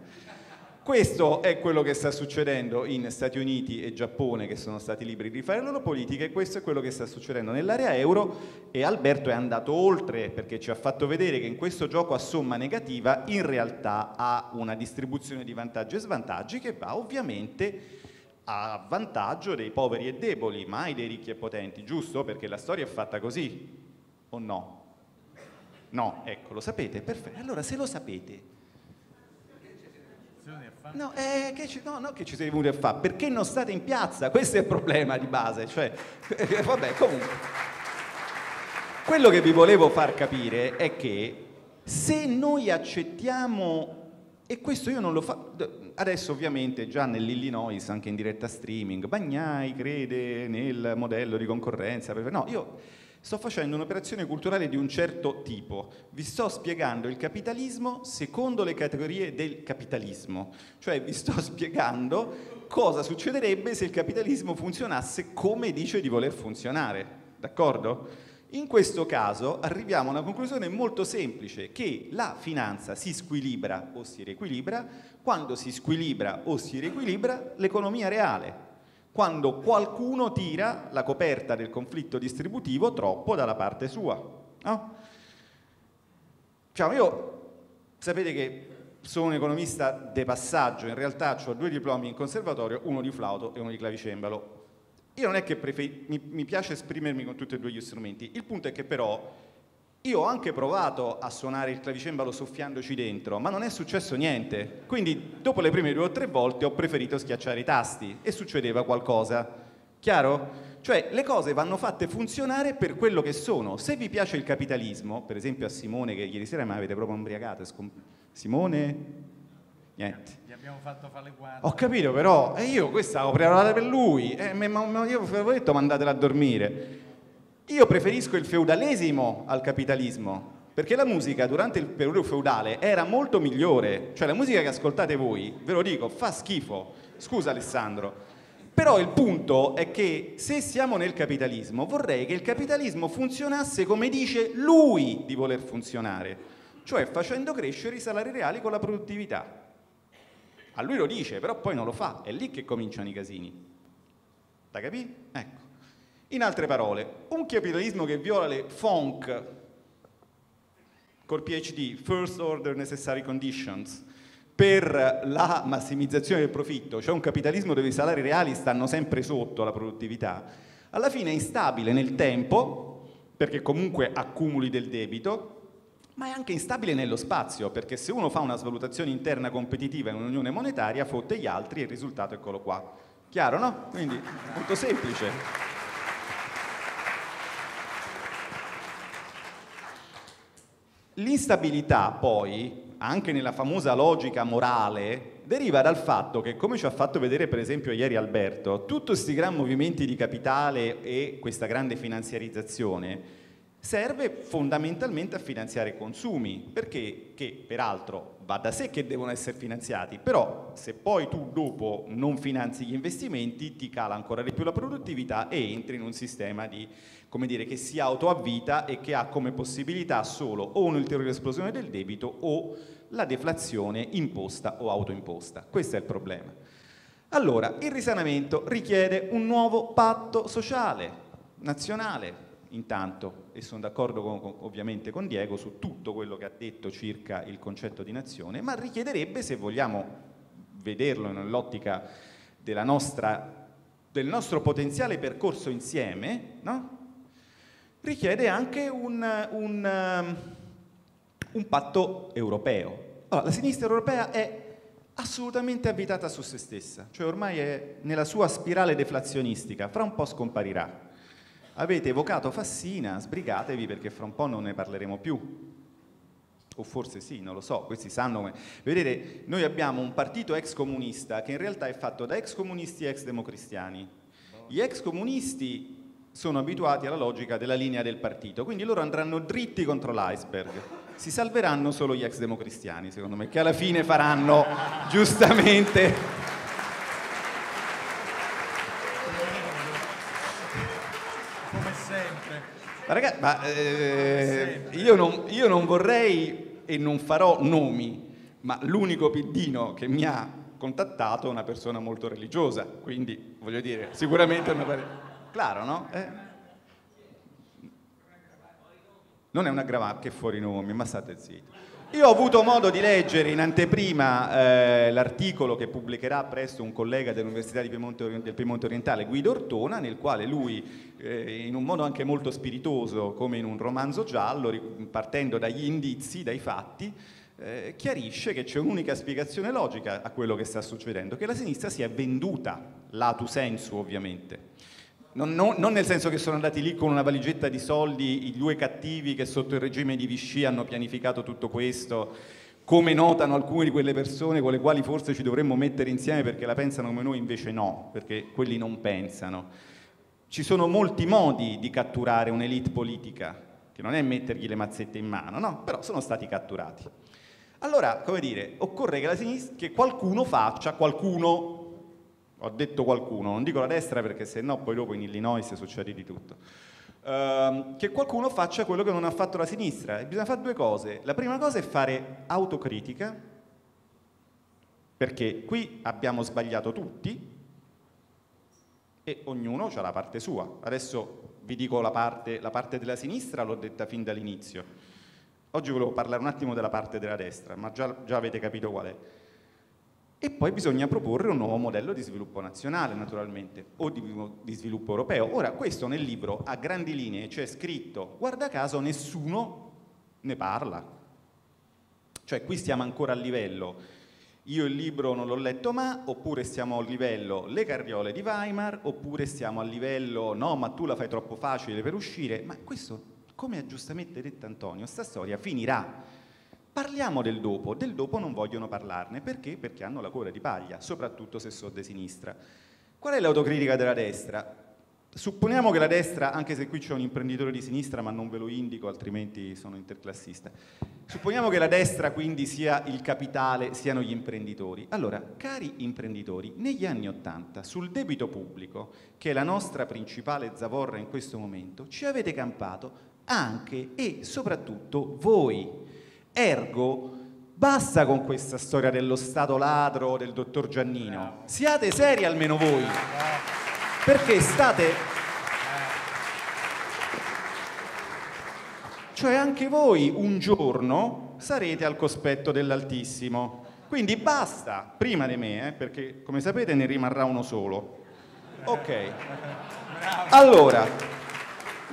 Questo è quello che sta succedendo in Stati Uniti e Giappone, che sono stati liberi di fare le loro politiche, questo è quello che sta succedendo nell'area euro e Alberto è andato oltre perché ci ha fatto vedere che in questo gioco a somma negativa in realtà ha una distribuzione di vantaggi e svantaggi che va ovviamente a vantaggio dei poveri e deboli, mai dei ricchi e potenti, giusto? Perché la storia è fatta così, o no? No, ecco, lo sapete, perfetto. Allora, se lo sapete... No, che ci siete venuti a fare? Perché non state in piazza? Questo è il problema di base, cioè... Vabbè, comunque... Quello che vi volevo far capire è che se noi accettiamo E questo io non lo faccio, adesso ovviamente già nell'Illinois, anche in diretta streaming, Bagnai crede nel modello di concorrenza, no, io sto facendo un'operazione culturale di un certo tipo, vi sto spiegando il capitalismo secondo le categorie del capitalismo, cioè vi sto spiegando cosa succederebbe se il capitalismo funzionasse come dice di voler funzionare, d'accordo? In questo caso arriviamo a una conclusione molto semplice, che la finanza si squilibra o si riequilibra, quando si squilibra o si riequilibra l'economia reale, quando qualcuno tira la coperta del conflitto distributivo troppo dalla parte sua. No? Cioè io, sapete che sono un economista de passaggio, in realtà ho 2 diplomi in conservatorio, uno di flauto e uno di clavicembalo. Io non è che mi piace esprimermi con tutti e 2 gli strumenti, il punto è che però io ho anche provato a suonare il clavicembalo soffiandoci dentro, ma non è successo niente, quindi dopo le prime 2 o 3 volte ho preferito schiacciare i tasti e succedeva qualcosa, chiaro? Cioè le cose vanno fatte funzionare per quello che sono, se vi piace il capitalismo, per esempio a Simone che ieri sera mi avete proprio ubriacato, Simone... Niente. Gli abbiamo fatto fare le guardie. Ho capito però, io questa l'ho preparata per lui, ma io vi avevo detto mandatela a dormire. Io preferisco il feudalesimo al capitalismo, perché la musica durante il periodo feudale era molto migliore, cioè la musica che ascoltate voi, ve lo dico, fa schifo, scusa Alessandro, però il punto è che se siamo nel capitalismo vorrei che il capitalismo funzionasse come dice lui di voler funzionare, cioè facendo crescere i salari reali con la produttività. A lui lo dice, però poi non lo fa, è lì che cominciano i casini. La capì? Ecco. In altre parole, un capitalismo che viola le FONC, col PhD, First Order Necessary Conditions, per la massimizzazione del profitto, cioè un capitalismo dove i salari reali stanno sempre sotto la produttività, alla fine è instabile nel tempo, perché comunque accumuli del debito, ma è anche instabile nello spazio, perché se uno fa una svalutazione interna competitiva in un'unione monetaria, fotte gli altri e il risultato eccolo qua. Chiaro, no? Quindi, molto semplice. L'instabilità, poi, anche nella famosa logica morale, deriva dal fatto che, come ci ha fatto vedere per esempio ieri Alberto, tutti questi gran movimenti di capitale e questa grande finanziarizzazione serve fondamentalmente a finanziare consumi, perché che peraltro va da sé che devono essere finanziati, però se poi tu dopo non finanzi gli investimenti ti cala ancora di più la produttività e entri in un sistema di, come dire, che si autoavvita e che ha come possibilità solo o un'ulteriore esplosione del debito o la deflazione imposta o autoimposta. Questo è il problema. Allora, il risanamento richiede un nuovo patto sociale nazionale. Intanto, e sono d'accordo ovviamente con Diego su tutto quello che ha detto circa il concetto di nazione, ma richiederebbe, se vogliamo vederlo nell'ottica del nostro potenziale percorso insieme, no? Richiede anche un patto europeo. Allora, la sinistra europea è assolutamente abitata su se stessa, cioè ormai è nella sua spirale deflazionistica, fra un po' scomparirà. Avete evocato Fassina, sbrigatevi perché fra un po' non ne parleremo più, o forse sì, non lo so, questi sanno come... Vedete, noi abbiamo un partito ex comunista che in realtà è fatto da ex comunisti e ex democristiani. Gli ex comunisti sono abituati alla logica della linea del partito, quindi loro andranno dritti contro l'iceberg, si salveranno solo gli ex democristiani, secondo me, che alla fine faranno giustamente... Ragazzi, ma io non vorrei e non farò nomi, ma l'unico piddino che mi ha contattato è una persona molto religiosa, quindi voglio dire, sicuramente è una Claro, no? Non è una gravata che fuori nomi, ma state zitti. Io ho avuto modo di leggere in anteprima l'articolo che pubblicherà presto un collega dell'Università del Piemonte Orientale, Guido Ortona, nel quale lui, in un modo anche molto spiritoso, come in un romanzo giallo, partendo dagli indizi, dai fatti, chiarisce che c'è un'unica spiegazione logica a quello che sta succedendo, che la sinistra si è venduta, lato sensu ovviamente. Non nel senso che sono andati lì con una valigetta di soldi i 2 cattivi che sotto il regime di Vichy hanno pianificato tutto questo, come notano alcune di quelle persone con le quali forse ci dovremmo mettere insieme perché la pensano come noi, invece no, perché quelli non pensano. Ci sono molti modi di catturare un'elite politica, che non è mettergli le mazzette in mano, no, però sono stati catturati. Allora, come dire, occorre che, che qualcuno faccia, ho detto qualcuno, non dico la destra perché sennò poi dopo in Illinois succede di tutto, che qualcuno faccia quello che non ha fatto la sinistra. E bisogna fare due cose. La prima cosa è fare autocritica, perché qui abbiamo sbagliato tutti e ognuno ha la parte sua. Adesso vi dico la parte della sinistra, l'ho detta fin dall'inizio. Oggi volevo parlare un attimo della parte della destra, ma già avete capito qual è. E poi bisogna proporre un nuovo modello di sviluppo nazionale, naturalmente, o di sviluppo europeo. Ora, questo nel libro, a grandi linee, c'è scritto, guarda caso nessuno ne parla. Cioè, qui stiamo ancora a livello, io il libro non l'ho letto ma, oppure stiamo a livello le carriole di Weimar, oppure stiamo a livello, no, ma tu la fai troppo facile per uscire. Ma questo, come ha giustamente detto Antonio, sta storia finirà. Parliamo del dopo non vogliono parlarne, perché? Perché hanno la coda di paglia, soprattutto se sono di sinistra. Qual è l'autocritica della destra? Supponiamo che la destra, anche se qui c'è un imprenditore di sinistra, ma non ve lo indico, altrimenti sono interclassista, supponiamo che la destra quindi sia il capitale, siano gli imprenditori. Allora, cari imprenditori, negli anni Ottanta, sul debito pubblico, che è la nostra principale zavorra in questo momento, ci avete campato anche e soprattutto voi. Ergo, basta con questa storia dello Stato ladro, del dottor Giannino. Siate seri almeno voi, perché state... Cioè anche voi un giorno sarete al cospetto dell'Altissimo. Quindi basta, prima di me, perché come sapete ne rimarrà uno solo. Ok. Allora...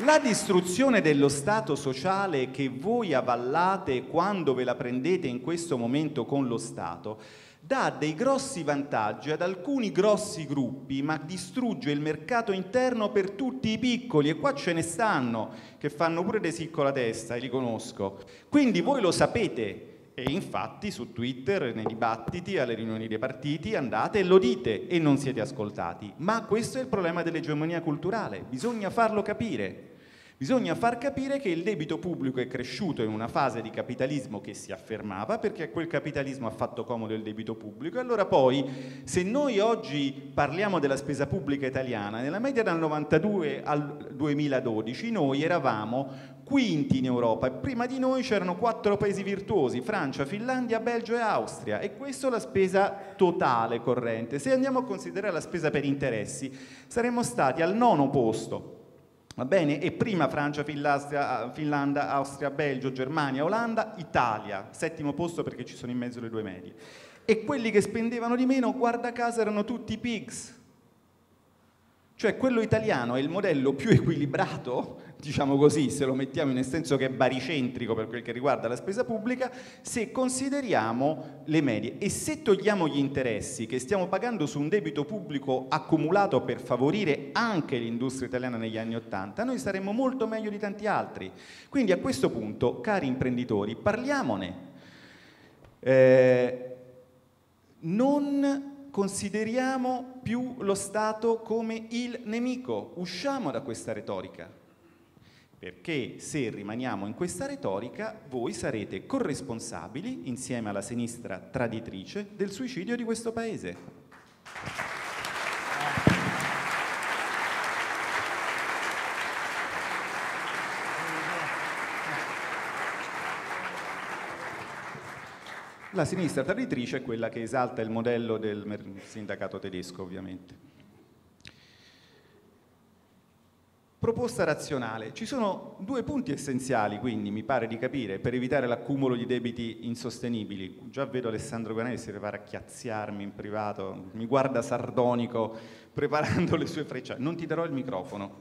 La distruzione dello Stato sociale che voi avallate quando ve la prendete in questo momento con lo Stato dà dei grossi vantaggi ad alcuni grossi gruppi, ma distrugge il mercato interno per tutti i piccoli, e qua ce ne stanno che fanno pure dei sì con la testa, e li conosco. Quindi voi lo sapete, e infatti su Twitter, nei dibattiti, alle riunioni dei partiti andate e lo dite e non siete ascoltati. Ma questo è il problema dell'egemonia culturale, bisogna farlo capire. Bisogna far capire che il debito pubblico è cresciuto in una fase di capitalismo che si affermava, perché a quel capitalismo ha fatto comodo il debito pubblico, e allora poi se noi oggi parliamo della spesa pubblica italiana, nella media dal 92 al 2012 noi eravamo quinti in Europa e prima di noi c'erano 4 paesi virtuosi, Francia, Finlandia, Belgio e Austria, e questa è la spesa totale corrente. Se andiamo a considerare la spesa per interessi saremmo stati al 9° posto. Va bene? E prima Francia, Finlandia, Austria, Belgio, Germania, Olanda, Italia, 7° posto perché ci sono in mezzo le due medie. E quelli che spendevano di meno, guarda caso, erano tutti pigs. Cioè quello italiano è il modello più equilibrato, diciamo così, se lo mettiamo nel senso che è baricentrico per quel che riguarda la spesa pubblica, se consideriamo le medie. E se togliamo gli interessi che stiamo pagando su un debito pubblico accumulato per favorire anche l'industria italiana negli anni Ottanta, noi saremmo molto meglio di tanti altri. Quindi a questo punto, cari imprenditori, parliamone. Non consideriamo più lo Stato come il nemico, usciamo da questa retorica, perché se rimaniamo in questa retorica voi sarete corresponsabili, insieme alla sinistra traditrice, del suicidio di questo paese. La sinistra traditrice è quella che esalta il modello del sindacato tedesco, ovviamente. Proposta razionale. Ci sono due punti essenziali, quindi, mi pare di capire, per evitare l'accumulo di debiti insostenibili. Già vedo Alessandro Guerani si prepara a chiazziarmi in privato, mi guarda sardonico, preparando le sue frecciate. Non ti darò il microfono.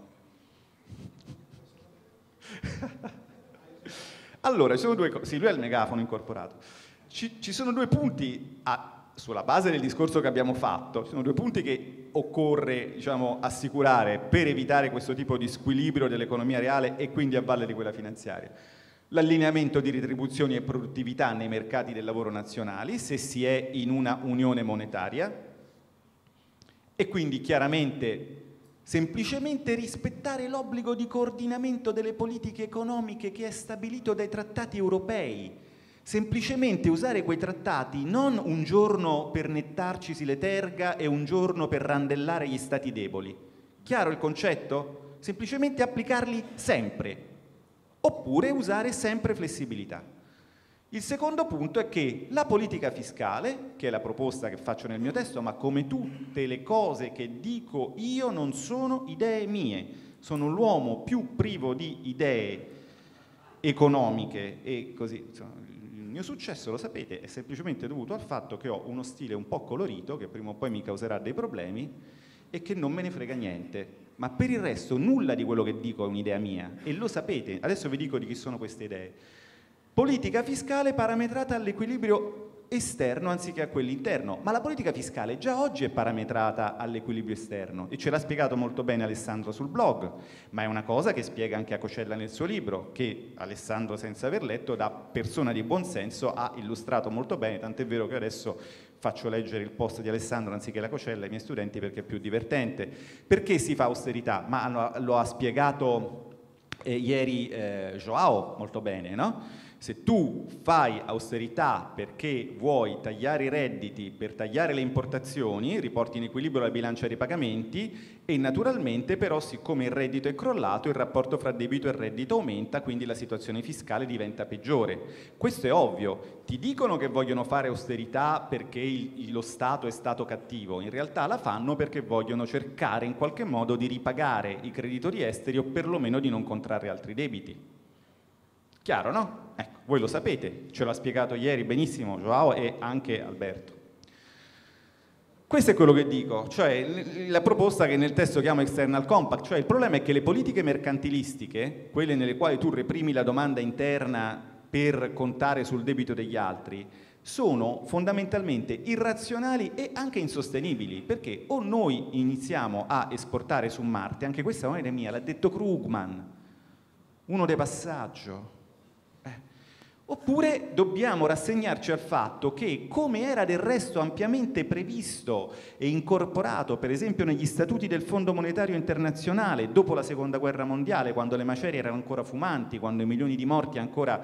Allora, ci sono due cose. Sì, lui ha il megafono incorporato. Ci sono due punti, sulla base del discorso che abbiamo fatto, ci sono due punti che occorre, diciamo, assicurare per evitare questo tipo di squilibrio dell'economia reale e quindi a valle di quella finanziaria. l'allineamento di retribuzioni e produttività nei mercati del lavoro nazionali, se si è in una unione monetaria, e quindi chiaramente semplicemente rispettare l'obbligo di coordinamento delle politiche economiche che è stabilito dai trattati europei, semplicemente usare quei trattati non un giorno per nettarcisi le terga e un giorno per randellare gli stati deboli. Chiaro il concetto? Semplicemente applicarli sempre, oppure usare sempre flessibilità. Il secondo punto è che la politica fiscale, che è la proposta che faccio nel mio testo, ma come tutte le cose che dico io non sono idee mie, sono l'uomo più privo di idee economiche e così, insomma, il mio successo, lo sapete, è semplicemente dovuto al fatto che ho uno stile un po' colorito che prima o poi mi causerà dei problemi e che non me ne frega niente, ma per il resto nulla di quello che dico è un'idea mia e lo sapete, adesso vi dico di chi sono queste idee. Politica fiscale parametrata all'equilibrio esterno anziché a quello interno, ma la politica fiscale già oggi è parametrata all'equilibrio esterno e ce l'ha spiegato molto bene Alessandro sul blog, ma è una cosa che spiega anche a Cocella nel suo libro, che Alessandro senza aver letto, da persona di buonsenso, ha illustrato molto bene, tant'è vero che adesso faccio leggere il post di Alessandro anziché la Cocella ai miei studenti perché è più divertente. Perché si fa austerità? Ma lo ha spiegato ieri Joao molto bene, no? Se tu fai austerità perché vuoi tagliare i redditi per tagliare le importazioni, riporti in equilibrio la bilancia dei pagamenti e naturalmente però, siccome il reddito è crollato, il rapporto fra debito e reddito aumenta, quindi la situazione fiscale diventa peggiore. Questo è ovvio. Ti dicono che vogliono fare austerità perché lo Stato è stato cattivo, in realtà la fanno perché vogliono cercare in qualche modo di ripagare i creditori esteri o perlomeno di non contrarre altri debiti. Chiaro, no? Ecco, voi lo sapete, ce l'ha spiegato ieri benissimo Joao e anche Alberto. Questo è quello che dico, cioè la proposta che nel testo chiamo external compact, cioè il problema è che le politiche mercantilistiche, quelle nelle quali tu reprimi la domanda interna per contare sul debito degli altri, sono fondamentalmente irrazionali e anche insostenibili, perché o noi iniziamo a esportare su Marte, anche questa non è mia, l'ha detto Krugman, uno dei passaggio. Oppure dobbiamo rassegnarci al fatto che, come era del resto ampiamente previsto e incorporato per esempio negli statuti del Fondo Monetario Internazionale dopo la Seconda Guerra Mondiale, quando le macerie erano ancora fumanti, quando i milioni di morti ancora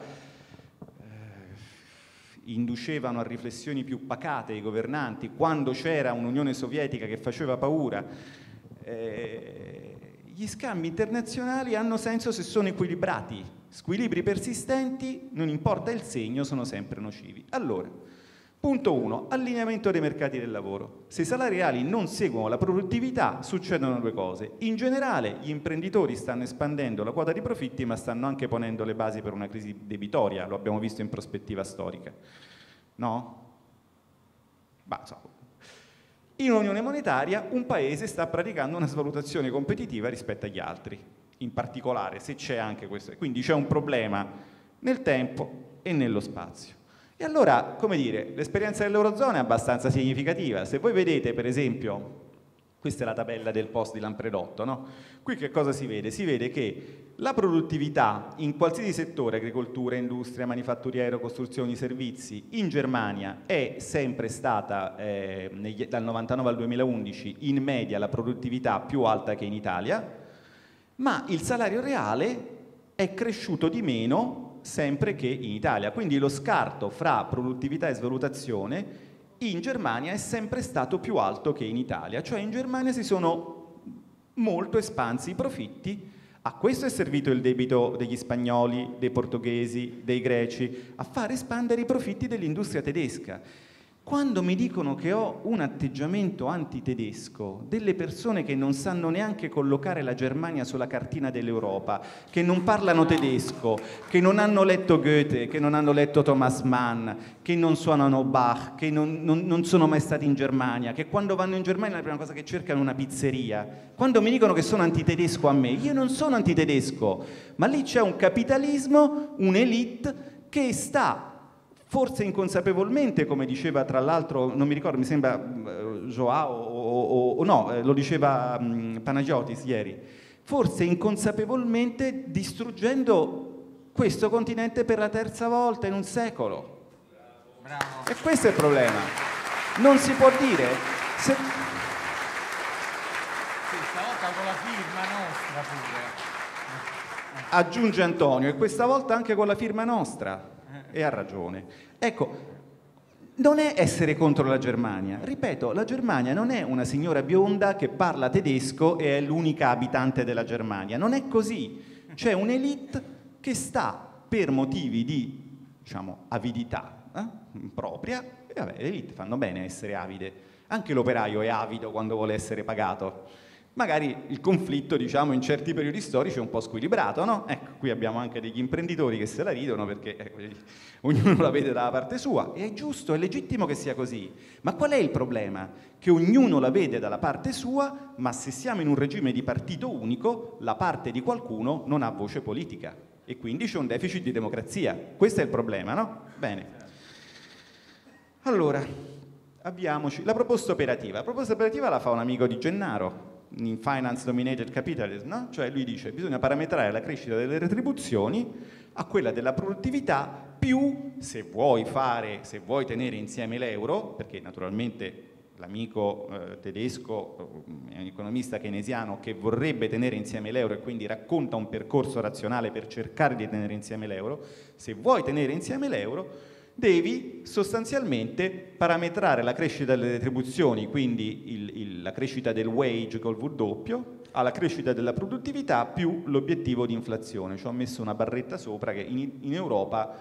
inducevano a riflessioni più pacate i governanti, quando c'era un'Unione Sovietica che faceva paura, gli scambi internazionali hanno senso se sono equilibrati. Squilibri persistenti, non importa il segno, sono sempre nocivi. Allora, punto 1, allineamento dei mercati del lavoro. Se i salari reali non seguono la produttività, succedono due cose. In generale, gli imprenditori stanno espandendo la quota di profitti, ma stanno anche ponendo le basi per una crisi debitoria, lo abbiamo visto in prospettiva storica. No? In un'unione monetaria, un paese sta praticando una svalutazione competitiva rispetto agli altri. In particolare se c'è anche questo, quindi c'è un problema nel tempo e nello spazio. E allora, come dire, l'esperienza dell'Eurozona è abbastanza significativa. Se voi vedete, per esempio, questa è la tabella del post di Lampredotto, no? Qui che cosa si vede? Si vede che la produttività in qualsiasi settore, agricoltura, industria, manifatturiero, costruzioni, servizi, in Germania è sempre stata dal 99 al 2011 in media la produttività più alta che in Italia, ma il salario reale è cresciuto di meno sempre che in Italia, quindi lo scarto fra produttività e svalutazione in Germania è sempre stato più alto che in Italia, cioè in Germania si sono molto espansi i profitti, a questo è servito il debito degli spagnoli, dei portoghesi, dei greci, a far espandere i profitti dell'industria tedesca. Quando mi dicono che ho un atteggiamento antitedesco, delle persone che non sanno neanche collocare la Germania sulla cartina dell'Europa, che non parlano tedesco, che non hanno letto Goethe, che non hanno letto Thomas Mann, che non suonano Bach, che non sono mai stati in Germania, che quando vanno in Germania la prima cosa che cercano è una pizzeria, quando mi dicono che sono antitedesco a me, io non sono antitedesco, ma lì c'è un capitalismo, un'elite che sta forse inconsapevolmente, come diceva tra l'altro, non mi ricordo, mi sembra Joao o no, lo diceva Panagiotis ieri, forse inconsapevolmente distruggendo questo continente per la terza volta in un secolo. Bravo. E questo è il problema. Non si può dire se... Sì, stavolta con la firma nostra pure. Aggiunge Antonio, e questa volta anche con la firma nostra. E ha ragione. Ecco, non è essere contro la Germania. Ripeto, la Germania non è una signora bionda che parla tedesco e è l'unica abitante della Germania. Non è così. C'è un'elite che sta per motivi di, diciamo, avidità propria. E vabbè, le elite fanno bene a essere avide. Anche l'operaio è avido quando vuole essere pagato. Magari il conflitto, diciamo, in certi periodi storici è un po' squilibrato, no? Ecco, qui abbiamo anche degli imprenditori che se la ridono perché ognuno la vede dalla parte sua, e è giusto, è legittimo che sia così. Ma qual è il problema? Che ognuno la vede dalla parte sua, ma se siamo in un regime di partito unico, la parte di qualcuno non ha voce politica e quindi c'è un deficit di democrazia. Questo è il problema, no? Bene. Allora, abbiamoci. La proposta operativa. La proposta operativa la fa un amico di Gennaro, in Finance Dominated Capitalism, no? Cioè lui dice bisogna parametrare la crescita delle retribuzioni a quella della produttività più, se vuoi tenere insieme l'euro, perché naturalmente l'amico tedesco è un economista keynesiano che vorrebbe tenere insieme l'euro e quindi racconta un percorso razionale per cercare di tenere insieme l'euro. Se vuoi tenere insieme l'euro devi sostanzialmente parametrare la crescita delle retribuzioni, quindi la crescita del wage col W, alla crescita della produttività più l'obiettivo di inflazione. Ci ho messo una barretta sopra che in Europa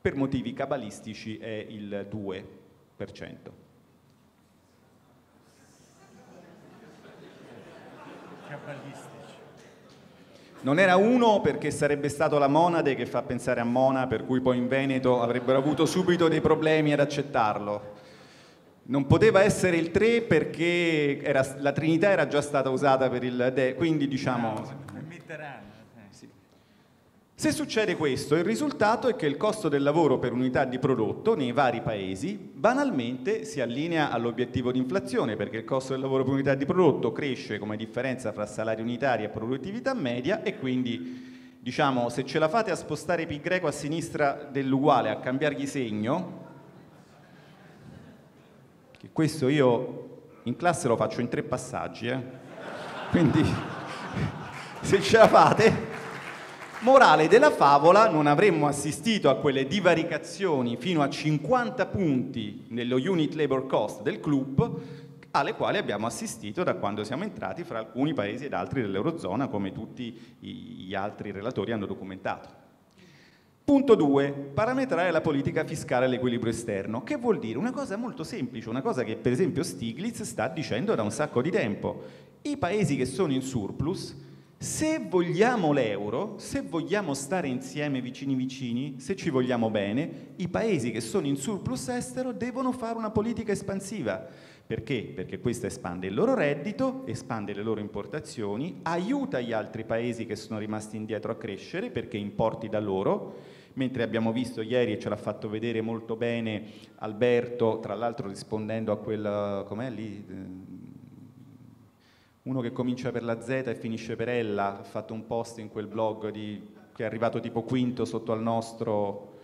per motivi cabalistici è il 2%. Cabalistici. Non era 1 perché sarebbe stato la monade, che fa pensare a Mona, per cui poi in Veneto avrebbero avuto subito dei problemi ad accettarlo. Non poteva essere il 3 perché la Trinità era già stata usata per il quindi diciamo... Sì. Se succede questo, il risultato è che il costo del lavoro per unità di prodotto nei vari paesi banalmente si allinea all'obiettivo di inflazione, perché il costo del lavoro per unità di prodotto cresce come differenza fra salari unitari e produttività media, e quindi diciamo se ce la fate a spostare pi greco a sinistra dell'uguale, a cambiargli segno, che questo io in classe lo faccio in 3 passaggi, quindi se ce la fate... Morale della favola, non avremmo assistito a quelle divaricazioni fino a 50 punti nello unit labor cost del club alle quali abbiamo assistito da quando siamo entrati fra alcuni paesi ed altri dell'Eurozona, come tutti gli altri relatori hanno documentato. Punto 2. Parametrare la politica fiscale all'equilibrio esterno, che vuol dire una cosa molto semplice, una cosa che per esempio Stiglitz sta dicendo da un sacco di tempo. I paesi che sono in surplus, se vogliamo l'euro, se vogliamo stare insieme vicini vicini, se ci vogliamo bene, i paesi che sono in surplus estero devono fare una politica espansiva. Perché? Perché questa espande il loro reddito, espande le loro importazioni, aiuta gli altri paesi che sono rimasti indietro a crescere perché importi da loro, mentre abbiamo visto ieri, e ce l'ha fatto vedere molto bene Alberto, tra l'altro rispondendo a quella, com'è lì? Uno che comincia per la Z e finisce per Ella, ha fatto un post in quel blog che è arrivato tipo quinto sotto al nostro,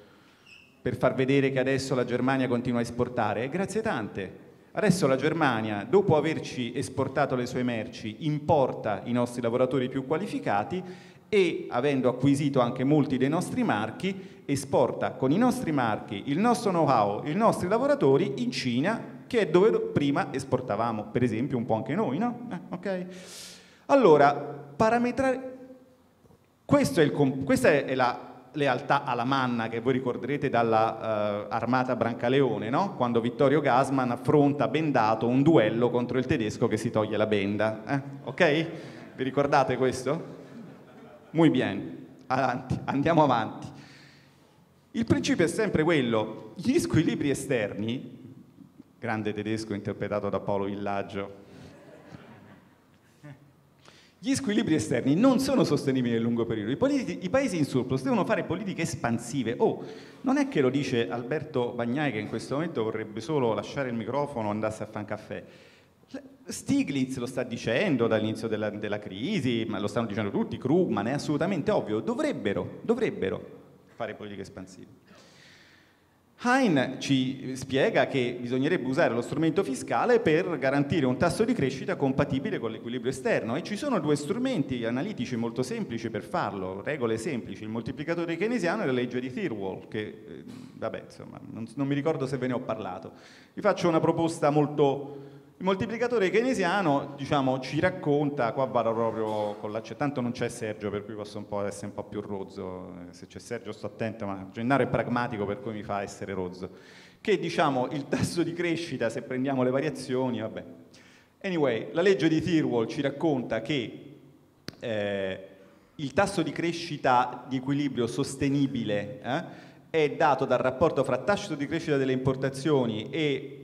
per far vedere che adesso la Germania continua a esportare. Grazie tante. Adesso la Germania, dopo averci esportato le sue merci, importa i nostri lavoratori più qualificati e, avendo acquisito anche molti dei nostri marchi, esporta con i nostri marchi, il nostro know-how, i nostri lavoratori in Cina, che è dove prima esportavamo, per esempio, un po' anche noi, no? Ok? Allora, parametrare... Questa è la lealtà alla manna che voi ricorderete dalla armata Brancaleone, no? Quando Vittorio Gassman affronta bendato un duello contro il tedesco che si toglie la benda. Ok? Vi ricordate questo? Muy bien. Avanti. Andiamo avanti. Il principio è sempre quello. Gli squilibri esterni, grande tedesco interpretato da Paolo Villaggio. Gli squilibri esterni non sono sostenibili nel lungo periodo. I paesi in surplus devono fare politiche espansive. Oh, non è che lo dice Alberto Bagnai, che in questo momento vorrebbe solo lasciare il microfono e andasse a fare un caffè. Stiglitz lo sta dicendo dall'inizio della crisi, ma lo stanno dicendo tutti, Krugman, è assolutamente ovvio. Dovrebbero fare politiche espansive. Hein ci spiega che bisognerebbe usare lo strumento fiscale per garantire un tasso di crescita compatibile con l'equilibrio esterno, e ci sono due strumenti analitici molto semplici per farlo, regole semplici, il moltiplicatore keynesiano e la legge di Thirlwall, che vabbè, insomma, non mi ricordo se ve ne ho parlato. Vi faccio una proposta molto... Il moltiplicatore keynesiano, diciamo, ci racconta, qua vado proprio con l'accento, tanto non c'è Sergio per cui posso un po' essere un po' più rozzo, se c'è Sergio sto attento, ma Gennaro è pragmatico per cui mi fa essere rozzo, che diciamo il tasso di crescita, se prendiamo le variazioni, vabbè. Anyway, la legge di Thirlwall ci racconta che il tasso di crescita di equilibrio sostenibile è dato dal rapporto fra tasso di crescita delle importazioni e...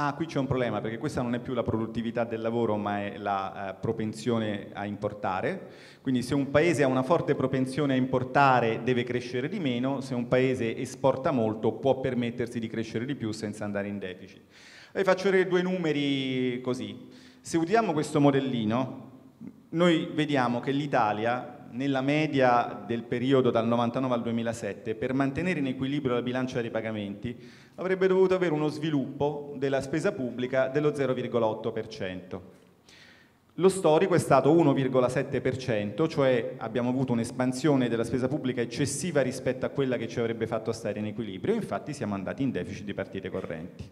Ah, qui c'è un problema, perché questa non è più la produttività del lavoro, ma è la propensione a importare. Quindi se un paese ha una forte propensione a importare deve crescere di meno, se un paese esporta molto può permettersi di crescere di più senza andare in deficit. Vi faccio vedere due numeri così. Se usiamo questo modellino, noi vediamo che l'Italia, nella media del periodo dal 99 al 2007, per mantenere in equilibrio la bilancia dei pagamenti, avrebbe dovuto avere uno sviluppo della spesa pubblica dello 0,8%. Lo storico è stato 1,7%, cioè abbiamo avuto un'espansione della spesa pubblica eccessiva rispetto a quella che ci avrebbe fatto stare in equilibrio, infatti siamo andati in deficit di partite correnti.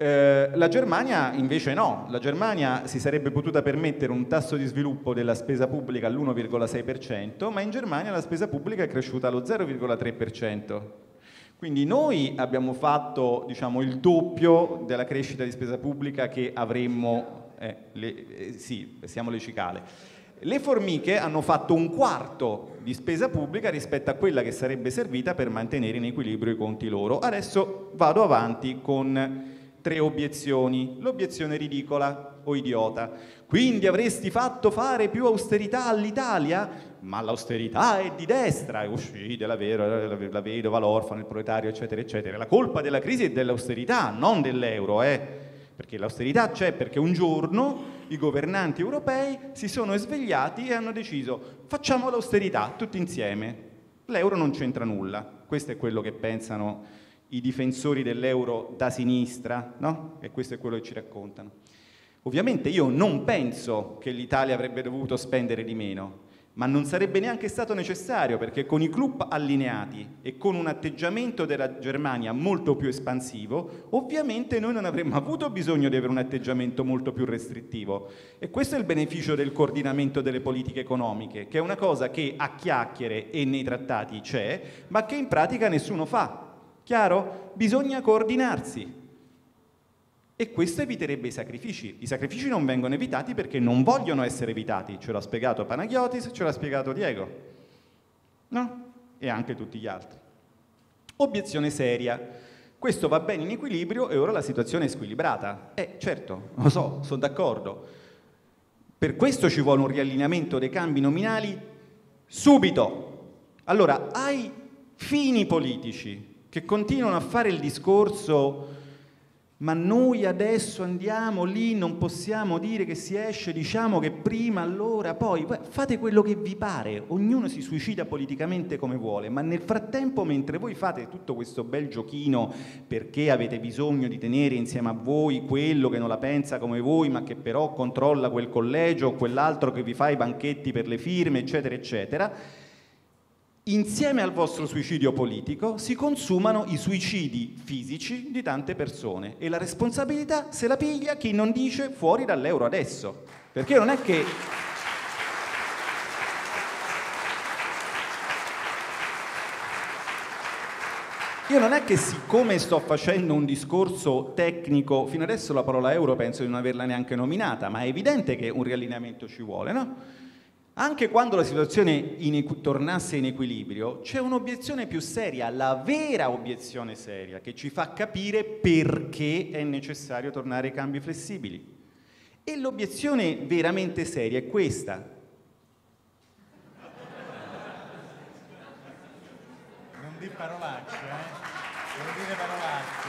La Germania invece no, la Germania si sarebbe potuta permettere un tasso di sviluppo della spesa pubblica all'1,6%, ma in Germania la spesa pubblica è cresciuta allo 0,3%. Quindi noi abbiamo fatto, diciamo, il doppio della crescita di spesa pubblica che avremmo, sì, siamo le cicale. Le formiche hanno fatto un quarto di spesa pubblica rispetto a quella che sarebbe servita per mantenere in equilibrio i conti loro. Adesso vado avanti con... tre obiezioni. L'obiezione ridicola o idiota: quindi avresti fatto fare più austerità all'Italia? Ma l'austerità è di destra, è uscita la vedova, l'orfano, il proletario, eccetera eccetera. La colpa della crisi è dell'austerità, non dell'euro, perché l'austerità c'è perché un giorno i governanti europei si sono svegliati e hanno deciso: facciamo l'austerità tutti insieme, l'euro non c'entra nulla. Questo è quello che pensano i difensori dell'euro da sinistra, no? E questo è quello che ci raccontano. Ovviamente io non penso che l'Italia avrebbe dovuto spendere di meno, ma non sarebbe neanche stato necessario, perché con i club allineati e con un atteggiamento della Germania molto più espansivo, ovviamente noi non avremmo avuto bisogno di avere un atteggiamento molto più restrittivo. E questo è il beneficio del coordinamento delle politiche economiche, che è una cosa che a chiacchiere e nei trattati c'è, ma che in pratica nessuno fa. Chiaro? Bisogna coordinarsi, e questo eviterebbe i sacrifici. I sacrifici non vengono evitati perché non vogliono essere evitati, ce l'ha spiegato Panagiotis, ce l'ha spiegato Diego, no? E anche tutti gli altri. Obiezione seria: questo va bene in equilibrio e ora la situazione è squilibrata. Certo, lo so, sono d'accordo, per questo ci vuole un riallineamento dei cambi nominali subito. Allora, ai fini politici che continuano a fare il discorso: ma noi adesso andiamo lì, non possiamo dire che si esce, diciamo che prima, allora poi, fate quello che vi pare, ognuno si suicida politicamente come vuole, ma nel frattempo, mentre voi fate tutto questo bel giochino perché avete bisogno di tenere insieme a voi quello che non la pensa come voi ma che però controlla quel collegio o quell'altro che vi fa i banchetti per le firme, eccetera eccetera, insieme al vostro suicidio politico si consumano i suicidi fisici di tante persone, e la responsabilità se la piglia chi non dice fuori dall'euro adesso, perché non è che... Io non è che, siccome sto facendo un discorso tecnico, fino adesso la parola euro penso di non averla neanche nominata, ma è evidente che un riallineamento ci vuole, no? Anche quando la situazione tornasse in equilibrio, c'è un'obiezione più seria, la vera obiezione seria, che ci fa capire perché è necessario tornare ai cambi flessibili. E l'obiezione veramente seria è questa. Non di parolacce, non dire parolacce.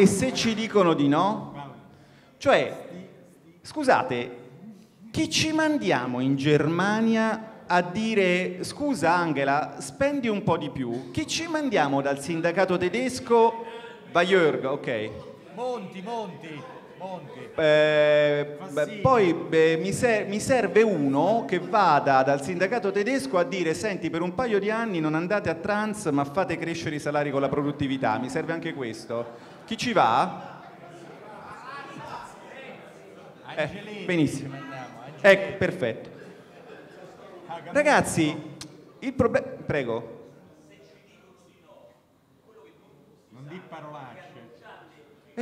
E se ci dicono di no? Cioè, scusate, che ci mandiamo in Germania a dire scusa Angela, spendi un po' di più, che ci mandiamo dal sindacato tedesco Vajörg, ok. Monti. Mi serve uno che vada dal sindacato tedesco a dire senti, per un paio di anni non andate a trans ma fate crescere i salari con la produttività, mi serve anche questo. Chi ci va? Benissimo, ecco, perfetto. Ragazzi, il problema... Prego. Non di parolacce.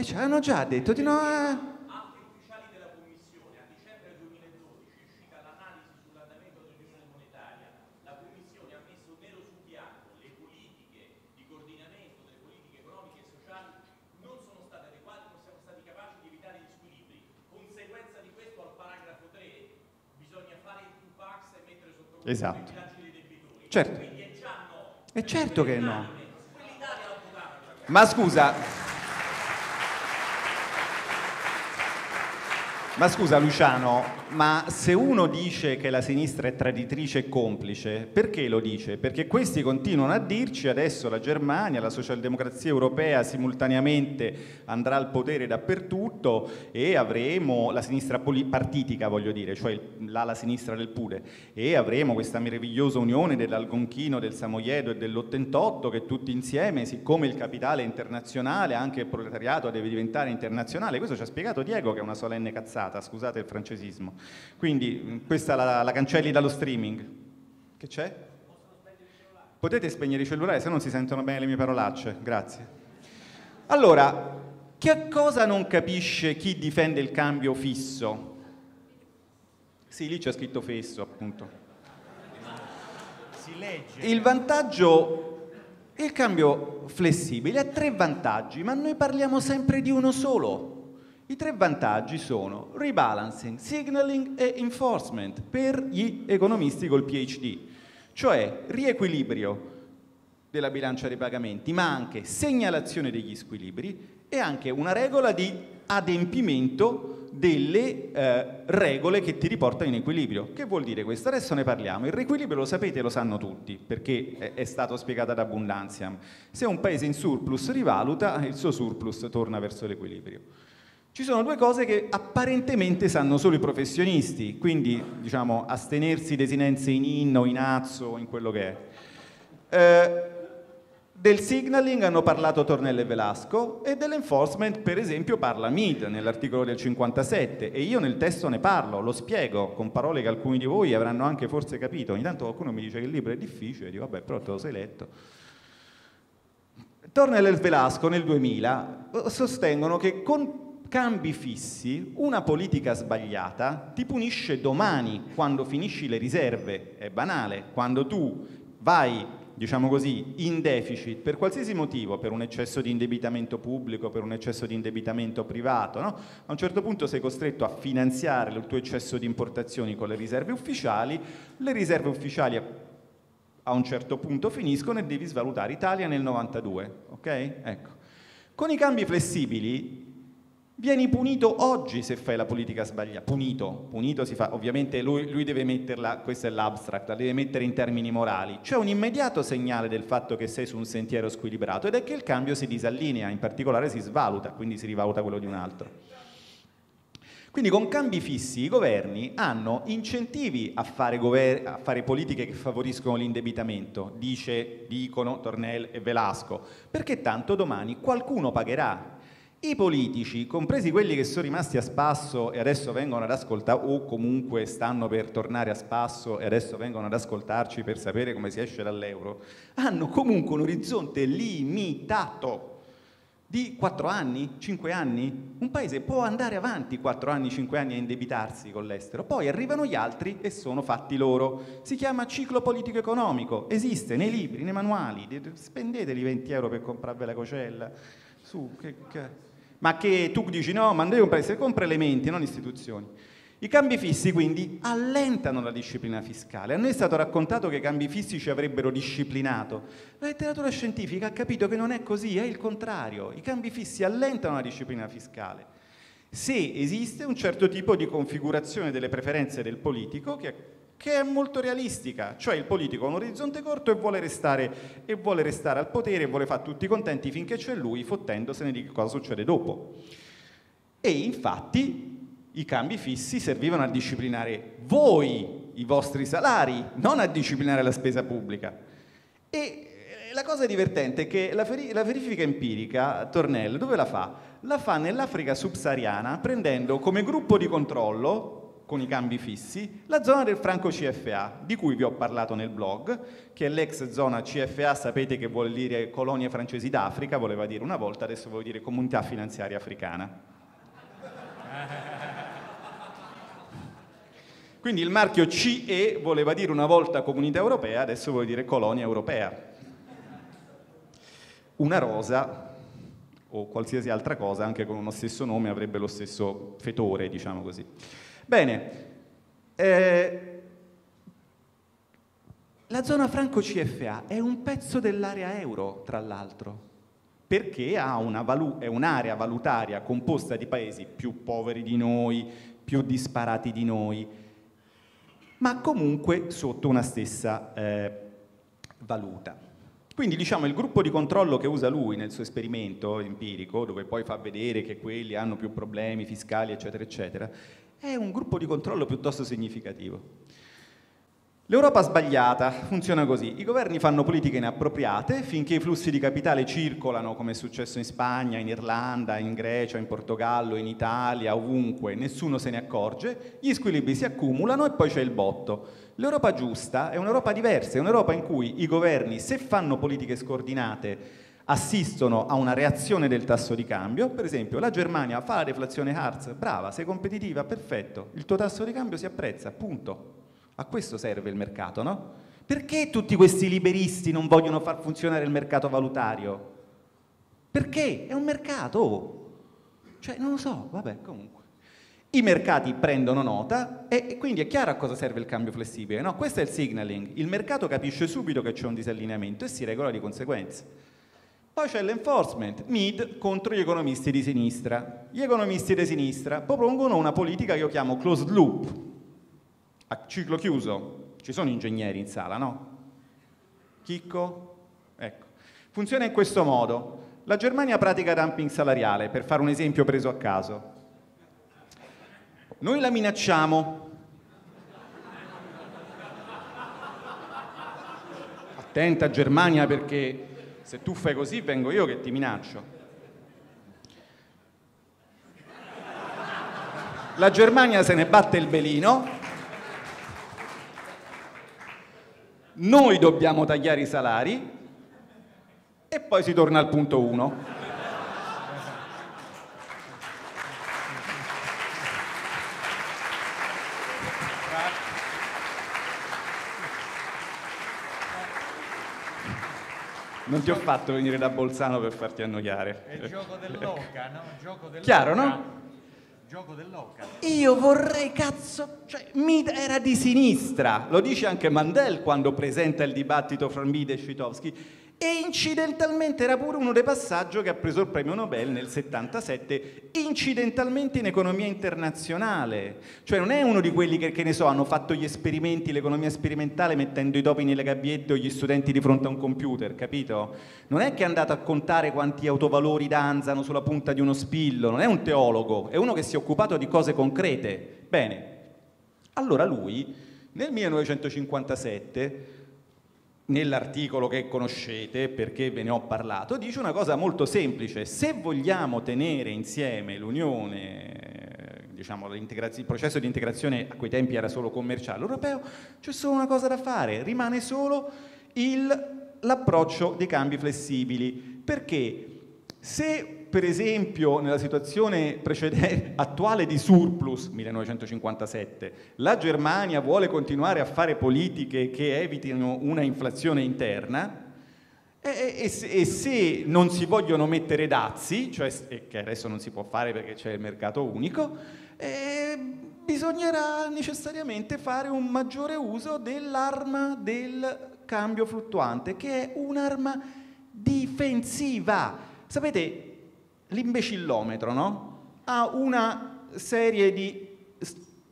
Ci hanno già detto di no. Atti ufficiali della Commissione. A dicembre 2012 è uscita l'analisi sull'andamento dell'Unione Monetaria. La Commissione ha messo nero su bianco le politiche di coordinamento delle politiche economiche e sociali non sono state adeguate, non siamo stati capaci di evitare gli squilibri. Conseguenza di questo, al paragrafo 3 bisogna fare il Tupac e mettere sotto controllo i bilanci dei debitori. Certo. Quindi è già no. È certo che no. Ma scusa. Ma scusa Luciano, ma se uno dice che la sinistra è traditrice e complice, perché lo dice? Perché questi continuano a dirci adesso la Germania, la socialdemocrazia europea simultaneamente andrà al potere dappertutto e avremo la sinistra partitica, voglio dire, cioè l'ala sinistra del PUDE, e avremo questa meravigliosa unione dell'Algonchino, del Samoiedo e dell'88 che tutti insieme, siccome il capitale è internazionale, anche il proletariato deve diventare internazionale. Questo ci ha spiegato Diego che è una solenne cazzata. Scusate il francesismo, quindi questa la cancelli dallo streaming. Che c'è? Potete spegnere i cellulari, se non si sentono bene le mie parolacce, grazie. Allora, che cosa non capisce chi difende il cambio fisso? Sì, lì c'è scritto fesso, appunto. Si legge. Il vantaggio... Il cambio flessibile ha tre vantaggi, ma noi parliamo sempre di uno solo. I tre vantaggi sono rebalancing, signaling e enforcement per gli economisti col PhD, cioè riequilibrio della bilancia dei pagamenti, ma anche segnalazione degli squilibri e anche una regola di adempimento delle regole che ti riportano in equilibrio. Che vuol dire questo? Adesso ne parliamo. Il riequilibrio lo sapete, lo sanno tutti, perché è stato spiegato ad abbondantiam. Se un paese in surplus rivaluta, il suo surplus torna verso l'equilibrio. Ci sono due cose che apparentemente sanno solo i professionisti, quindi diciamo astenersi desinenze in in o in azzo o in quello che è. Del signaling hanno parlato Tornello e Velasco e dell'enforcement per esempio parla Mead nell'articolo del 57 e io nel testo ne parlo, lo spiego con parole che alcuni di voi avranno anche forse capito. Ogni tanto qualcuno mi dice che il libro è difficile e dico vabbè però te lo sei letto. Tornello e Velasco nel 2000 sostengono che con cambi fissi, una politica sbagliata ti punisce domani quando finisci le riserve. È banale, quando tu vai, diciamo così, in deficit per qualsiasi motivo, per un eccesso di indebitamento pubblico, per un eccesso di indebitamento privato, no? A un certo punto sei costretto a finanziare il tuo eccesso di importazioni con le riserve ufficiali a un certo punto finiscono e devi svalutare. Italia nel 92, ok? Ecco. Con i cambi flessibili vieni punito oggi se fai la politica sbagliata, punito si fa, ovviamente lui deve metterla, questo è l'abstract, la deve mettere in termini morali, c'è un immediato segnale del fatto che sei su un sentiero squilibrato ed è che il cambio si disallinea, in particolare si svaluta, quindi si rivaluta quello di un altro. Quindi con cambi fissi i governi hanno incentivi a fare politiche che favoriscono l'indebitamento, dicono Tornello e Velasco, perché tanto domani qualcuno pagherà. I politici, compresi quelli che sono rimasti a spasso e adesso vengono ad ascoltarci, o comunque stanno per tornare a spasso e adesso vengono ad ascoltarci per sapere come si esce dall'euro, hanno comunque un orizzonte limitato di 4 anni, 5 anni. Un paese può andare avanti 4 anni, 5 anni a indebitarsi con l'estero, poi arrivano gli altri e sono fatti loro. Si chiama ciclo politico-economico, esiste nei libri, nei manuali, spendeteli 20 euro per comprarvi la Cocella. Su, ma che tu dici no, ma noi un paese compra elementi, non istituzioni. I cambi fissi quindi allentano la disciplina fiscale. A noi è stato raccontato che i cambi fissi ci avrebbero disciplinato. La letteratura scientifica ha capito che non è così, è il contrario. I cambi fissi allentano la disciplina fiscale. se esiste un certo tipo di configurazione delle preferenze del politico che è molto realistica, cioè il politico ha un orizzonte corto e vuole restare al potere e vuole fare tutti contenti finché c'è lui, fottendosene di cosa succede dopo. E infatti i cambi fissi servivano a disciplinare voi, i vostri salari, non a disciplinare la spesa pubblica. E la cosa divertente è che la verifica empirica, Tornello, dove la fa? La fa nell'Africa subsahariana, prendendo come gruppo di controllo, con i cambi fissi, la zona del franco CFA, di cui vi ho parlato nel blog, che è l'ex zona CFA, sapete che vuol dire colonia francesi d'Africa, voleva dire una volta, adesso vuol dire comunità finanziaria africana. Quindi il marchio CE voleva dire una volta comunità europea, adesso vuol dire colonia europea. Una rosa o qualsiasi altra cosa, anche con uno stesso nome, avrebbe lo stesso fetore, diciamo così. Bene, la zona franco-CFA è un pezzo dell'area euro, tra l'altro, perché ha è un'area valutaria composta di paesi più poveri di noi, più disparati di noi, ma comunque sotto una stessa valuta. Quindi diciamo il gruppo di controllo che usa lui nel suo esperimento empirico, dove poi fa vedere che quelli hanno più problemi fiscali, eccetera, eccetera, è un gruppo di controllo piuttosto significativo. L'Europa sbagliata funziona così: i governi fanno politiche inappropriate finché i flussi di capitale circolano, come è successo in Spagna, in Irlanda, in Grecia, in Portogallo, in Italia, ovunque, nessuno se ne accorge, gli squilibri si accumulano e poi c'è il botto. L'Europa giusta è un'Europa diversa, è un'Europa in cui i governi, se fanno politiche scordinate, assistono a una reazione del tasso di cambio. Per esempio la Germania fa la deflazione Hartz, brava, sei competitiva, perfetto, il tuo tasso di cambio si apprezza, punto. A questo serve il mercato, no? Perché tutti questi liberisti non vogliono far funzionare il mercato valutario? Perché? È un mercato, cioè non lo so, vabbè, comunque i mercati prendono nota e quindi è chiaro a cosa serve il cambio flessibile, no? Questo è il signaling, il mercato capisce subito che c'è un disallineamento e si regola di conseguenza. Poi c'è l'enforcement, Mead contro gli economisti di sinistra. Gli economisti di sinistra propongono una politica che io chiamo closed loop, a ciclo chiuso. Ci sono ingegneri in sala, no? Chicco? Ecco. Funziona in questo modo. La Germania pratica dumping salariale, per fare un esempio preso a caso. Noi la minacciamo. Attenta Germania, perché se tu fai così vengo io che ti minaccio. La Germania se ne batte il belino. Noi dobbiamo tagliare i salari e poi si torna al punto 1. Non ti ho fatto venire da Bolzano per farti annoiare. È il gioco dell'oca, no? Il gioco dell'oca. Chiaro, no? Il gioco dell'oca. Io vorrei, cazzo, cioè Mead era di sinistra, lo dice anche Mandel quando presenta il dibattito fra Mead e Schitovsky, e incidentalmente era pure uno dei passaggi che ha preso il premio Nobel nel 77, incidentalmente in economia internazionale, cioè non è uno di quelli che ne so, hanno fatto gli esperimenti, l'economia sperimentale mettendo i topi nelle gabbiette o gli studenti di fronte a un computer, capito? Non è che è andato a contare quanti autovalori danzano sulla punta di uno spillo, non è un teologo, è uno che si è occupato di cose concrete. Bene, allora lui nel 1957, nell'articolo che conoscete, perché ve ne ho parlato, dice una cosa molto semplice: se vogliamo tenere insieme l'Unione, diciamo il processo di integrazione, a quei tempi era solo commerciale europeo, c'è solo una cosa da fare, rimane solo l'approccio dei cambi flessibili, perché se per esempio nella situazione attuale di surplus 1957 la Germania vuole continuare a fare politiche che evitino una inflazione interna e se non si vogliono mettere dazi, cioè, che adesso non si può fare perché c'è il mercato unico, bisognerà necessariamente fare un maggiore uso dell'arma del cambio fluttuante, che è un'arma difensiva. Sapete l'imbecillometro, no? ha una serie di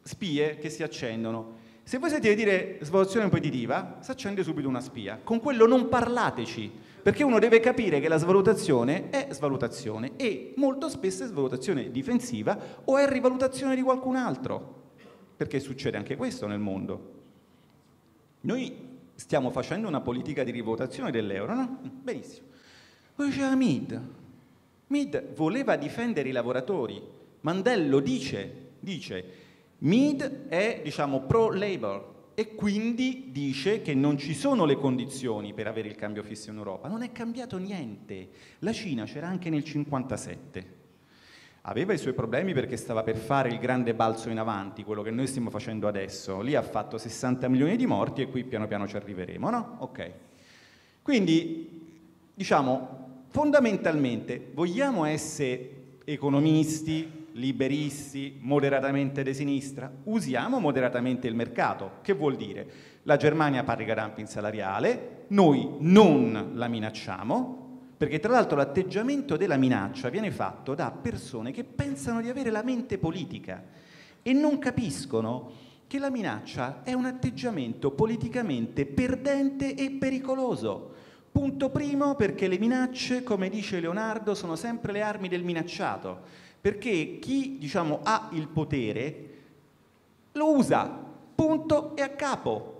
spie che si accendono. Se voi sentite dire svalutazione impetitiva, si accende subito una spia. Con quello non parlateci, perché uno deve capire che la svalutazione è svalutazione e molto spesso è svalutazione difensiva o è rivalutazione di qualcun altro, perché succede anche questo nel mondo. Noi stiamo facendo una politica di rivalutazione dell'euro, no? Benissimo. Poi c'era Mead. Mead voleva difendere i lavoratori. Mandello dice Mead è, diciamo, pro-labor e quindi dice che non ci sono le condizioni per avere il cambio fisso in Europa. Non è cambiato niente. La Cina c'era anche nel 57. Aveva i suoi problemi perché stava per fare il grande balzo in avanti, quello che noi stiamo facendo adesso. Lì ha fatto 60 milioni di morti e qui piano piano ci arriveremo, no? Ok. Quindi, diciamo, fondamentalmente vogliamo essere economisti, liberisti, moderatamente di sinistra, usiamo moderatamente il mercato. Che vuol dire? La Germania paga dumping salariale, noi non la minacciamo, perché tra l'altro l'atteggiamento della minaccia viene fatto da persone che pensano di avere la mente politica e non capiscono che la minaccia è un atteggiamento politicamente perdente e pericoloso. Punto primo, perché le minacce, come dice Leonardo, sono sempre le armi del minacciato. Perché chi, diciamo, ha il potere lo usa, punto e a capo.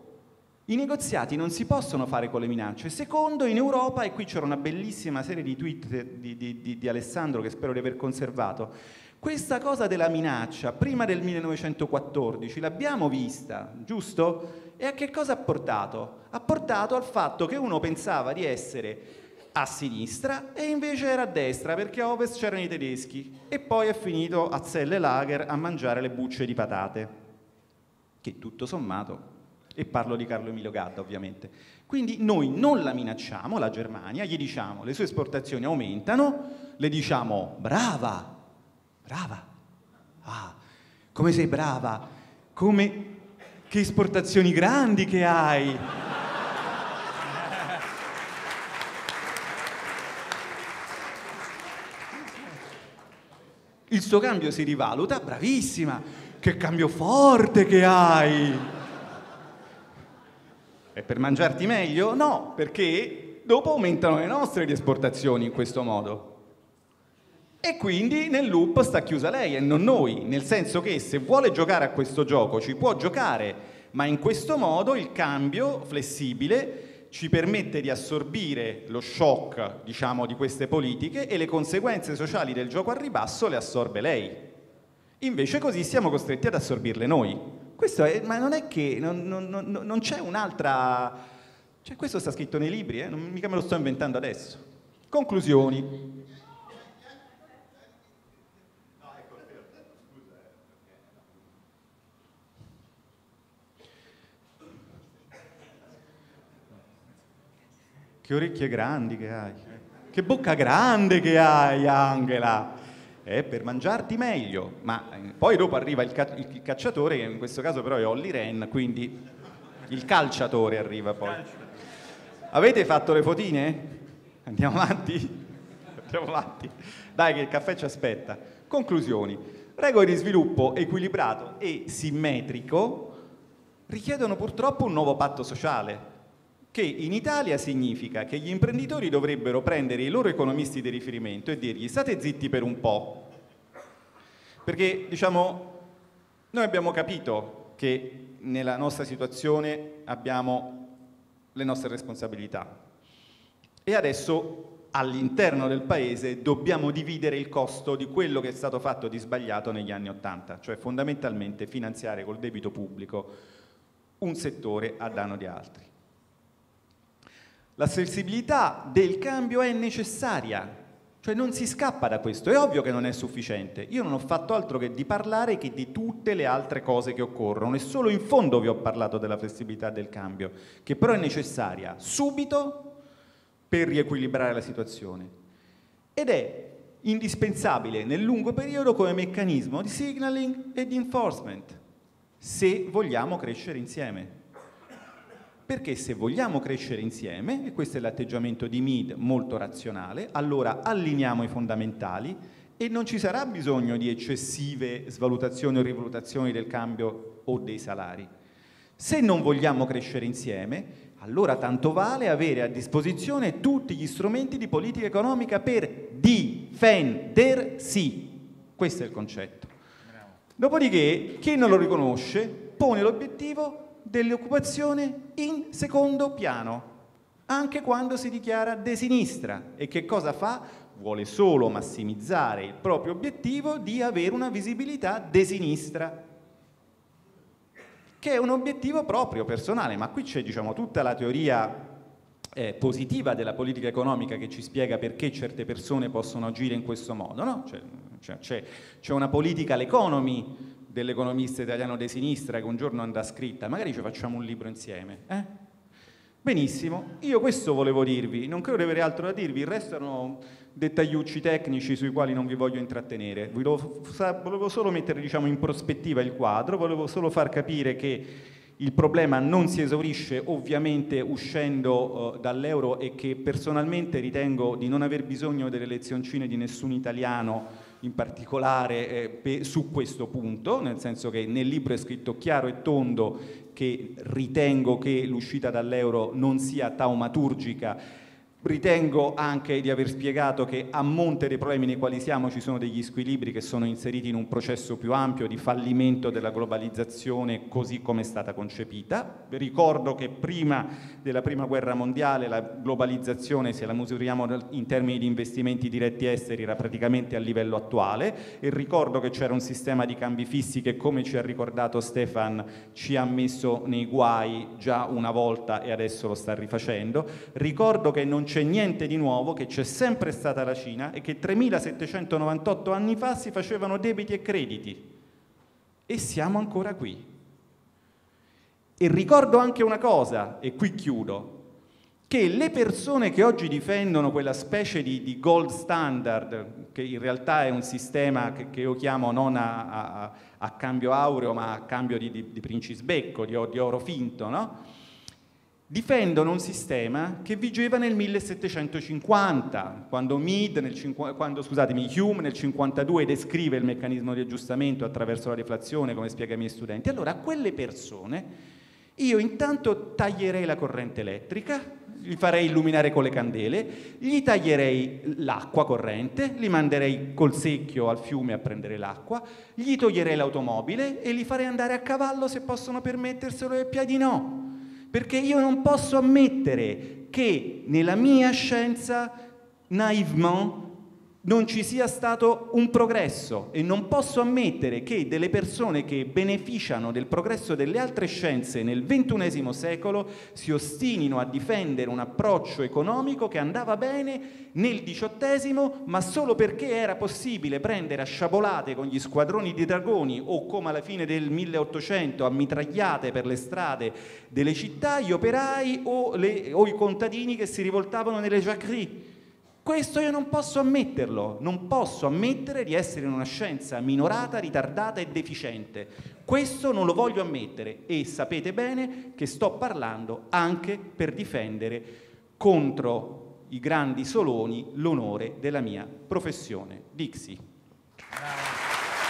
I negoziati non si possono fare con le minacce. Secondo, in Europa, e qui c'era una bellissima serie di tweet di Alessandro che spero di aver conservato, questa cosa della minaccia prima del 1914 l'abbiamo vista, giusto? E a che cosa ha portato? Ha portato al fatto che uno pensava di essere a sinistra e invece era a destra, perché a ovest c'erano i tedeschi, e poi è finito a Zelle Lager a mangiare le bucce di patate, che tutto sommato, e parlo di Carlo Emilio Gadda ovviamente. Quindi noi non la minacciamo, la Germania, gli diciamo le sue esportazioni aumentano, le diciamo brava, brava, ah, come sei brava, come, che esportazioni grandi che hai! Il suo cambio si rivaluta, bravissima, che cambio forte che hai! È per mangiarti meglio? No, perché dopo aumentano le nostre esportazioni in questo modo. E quindi nel loop sta chiusa lei e non noi, nel senso che se vuole giocare a questo gioco ci può giocare, ma in questo modo il cambio flessibile ci permette di assorbire lo shock, diciamo, di queste politiche, e le conseguenze sociali del gioco al ribasso le assorbe lei. Invece così siamo costretti ad assorbirle noi. Questo è, ma non è che non c'è un'altra, cioè questo sta scritto nei libri, non mica me lo sto inventando adesso. Conclusioni. Che orecchie grandi che hai, che bocca grande che hai, Angela, è per mangiarti meglio. Ma poi dopo arriva il cacciatore, che in questo caso però è Olli Ren, quindi il calciatore arriva poi. Avete fatto le fotine? Andiamo avanti? Andiamo avanti. Dai che il caffè ci aspetta. Conclusioni. Regole di sviluppo equilibrato e simmetrico richiedono purtroppo un nuovo patto sociale, che in Italia significa che gli imprenditori dovrebbero prendere i loro economisti di riferimento e dirgli state zitti per un po', perché, diciamo, noi abbiamo capito che nella nostra situazione abbiamo le nostre responsabilità e adesso all'interno del paese dobbiamo dividere il costo di quello che è stato fatto di sbagliato negli anni '80, cioè fondamentalmente finanziare col debito pubblico un settore a danno di altri. La sensibilità del cambio è necessaria, cioè non si scappa da questo, è ovvio che non è sufficiente. Io non ho fatto altro che di parlare che di tutte le altre cose che occorrono e solo in fondo vi ho parlato della flessibilità del cambio, che però è necessaria subito per riequilibrare la situazione ed è indispensabile nel lungo periodo come meccanismo di signaling e di enforcement se vogliamo crescere insieme. Perché se vogliamo crescere insieme, e questo è l'atteggiamento di Mead molto razionale, allora allineiamo i fondamentali e non ci sarà bisogno di eccessive svalutazioni o rivalutazioni del cambio o dei salari. Se non vogliamo crescere insieme, allora tanto vale avere a disposizione tutti gli strumenti di politica economica per difendersi. Questo è il concetto. Bravo. Dopodiché, chi non lo riconosce pone l'obiettivo dell'occupazione in secondo piano, anche quando si dichiara de sinistra. E che cosa fa? Vuole solo massimizzare il proprio obiettivo di avere una visibilità de sinistra, che è un obiettivo proprio, personale, ma qui c'è, diciamo, tutta la teoria positiva della politica economica che ci spiega perché certe persone possono agire in questo modo, no? C'è una political economy dell'economista italiano di sinistra che un giorno andrà scritta, magari ci facciamo un libro insieme, eh? Benissimo, io questo volevo dirvi, non credo di avere altro da dirvi, il resto erano dettagliucci tecnici sui quali non vi voglio intrattenere, volevo solo mettere, diciamo, in prospettiva il quadro, volevo solo far capire che il problema non si esaurisce ovviamente uscendo dall'euro, e che personalmente ritengo di non aver bisogno delle lezioncine di nessun italiano in particolare su questo punto, nel senso che nel libro è scritto chiaro e tondo che ritengo che l'uscita dall'euro non sia taumaturgica. Ritengo anche di aver spiegato che a monte dei problemi nei quali siamo ci sono degli squilibri che sono inseriti in un processo più ampio di fallimento della globalizzazione così come è stata concepita. Ricordo che prima della prima guerra mondiale la globalizzazione, se la misuriamo in termini di investimenti diretti esteri, era praticamente a livello attuale, e ricordo che c'era un sistema di cambi fissi che, come ci ha ricordato Stefan, ci ha messo nei guai già una volta e adesso lo sta rifacendo. Ricordo che non c'è niente di nuovo, che c'è sempre stata la Cina e che 3798 anni fa si facevano debiti e crediti, e siamo ancora qui. E ricordo anche una cosa, e qui chiudo, che le persone che oggi difendono quella specie di gold standard, che in realtà è un sistema che io chiamo non a cambio aureo ma a cambio di princisbecco, di oro finto, no? Difendono un sistema che vigeva nel 1750, quando Hume nel 52 descrive il meccanismo di aggiustamento attraverso la deflazione, come spiega ai miei studenti. Allora a quelle persone io intanto taglierei la corrente elettrica, li farei illuminare con le candele, gli taglierei l'acqua corrente, li manderei col secchio al fiume a prendere l'acqua, gli toglierei l'automobile e li farei andare a cavallo, se possono permetterselo, e a piedi no. Perché io non posso ammettere che nella mia scienza, naivement, non ci sia stato un progresso, e non posso ammettere che delle persone che beneficiano del progresso delle altre scienze nel XXI secolo si ostinino a difendere un approccio economico che andava bene nel XVIII, ma solo perché era possibile prendere a sciabolate con gli squadroni di dragoni, o come alla fine del 1800 a mitragliate per le strade delle città gli operai o i contadini che si rivoltavano nelle jacquerie. Questo io non posso ammetterlo, non posso ammettere di essere in una scienza minorata, ritardata e deficiente. Questo non lo voglio ammettere, e sapete bene che sto parlando anche per difendere contro i grandi soloni l'onore della mia professione. Dixi. Bravo.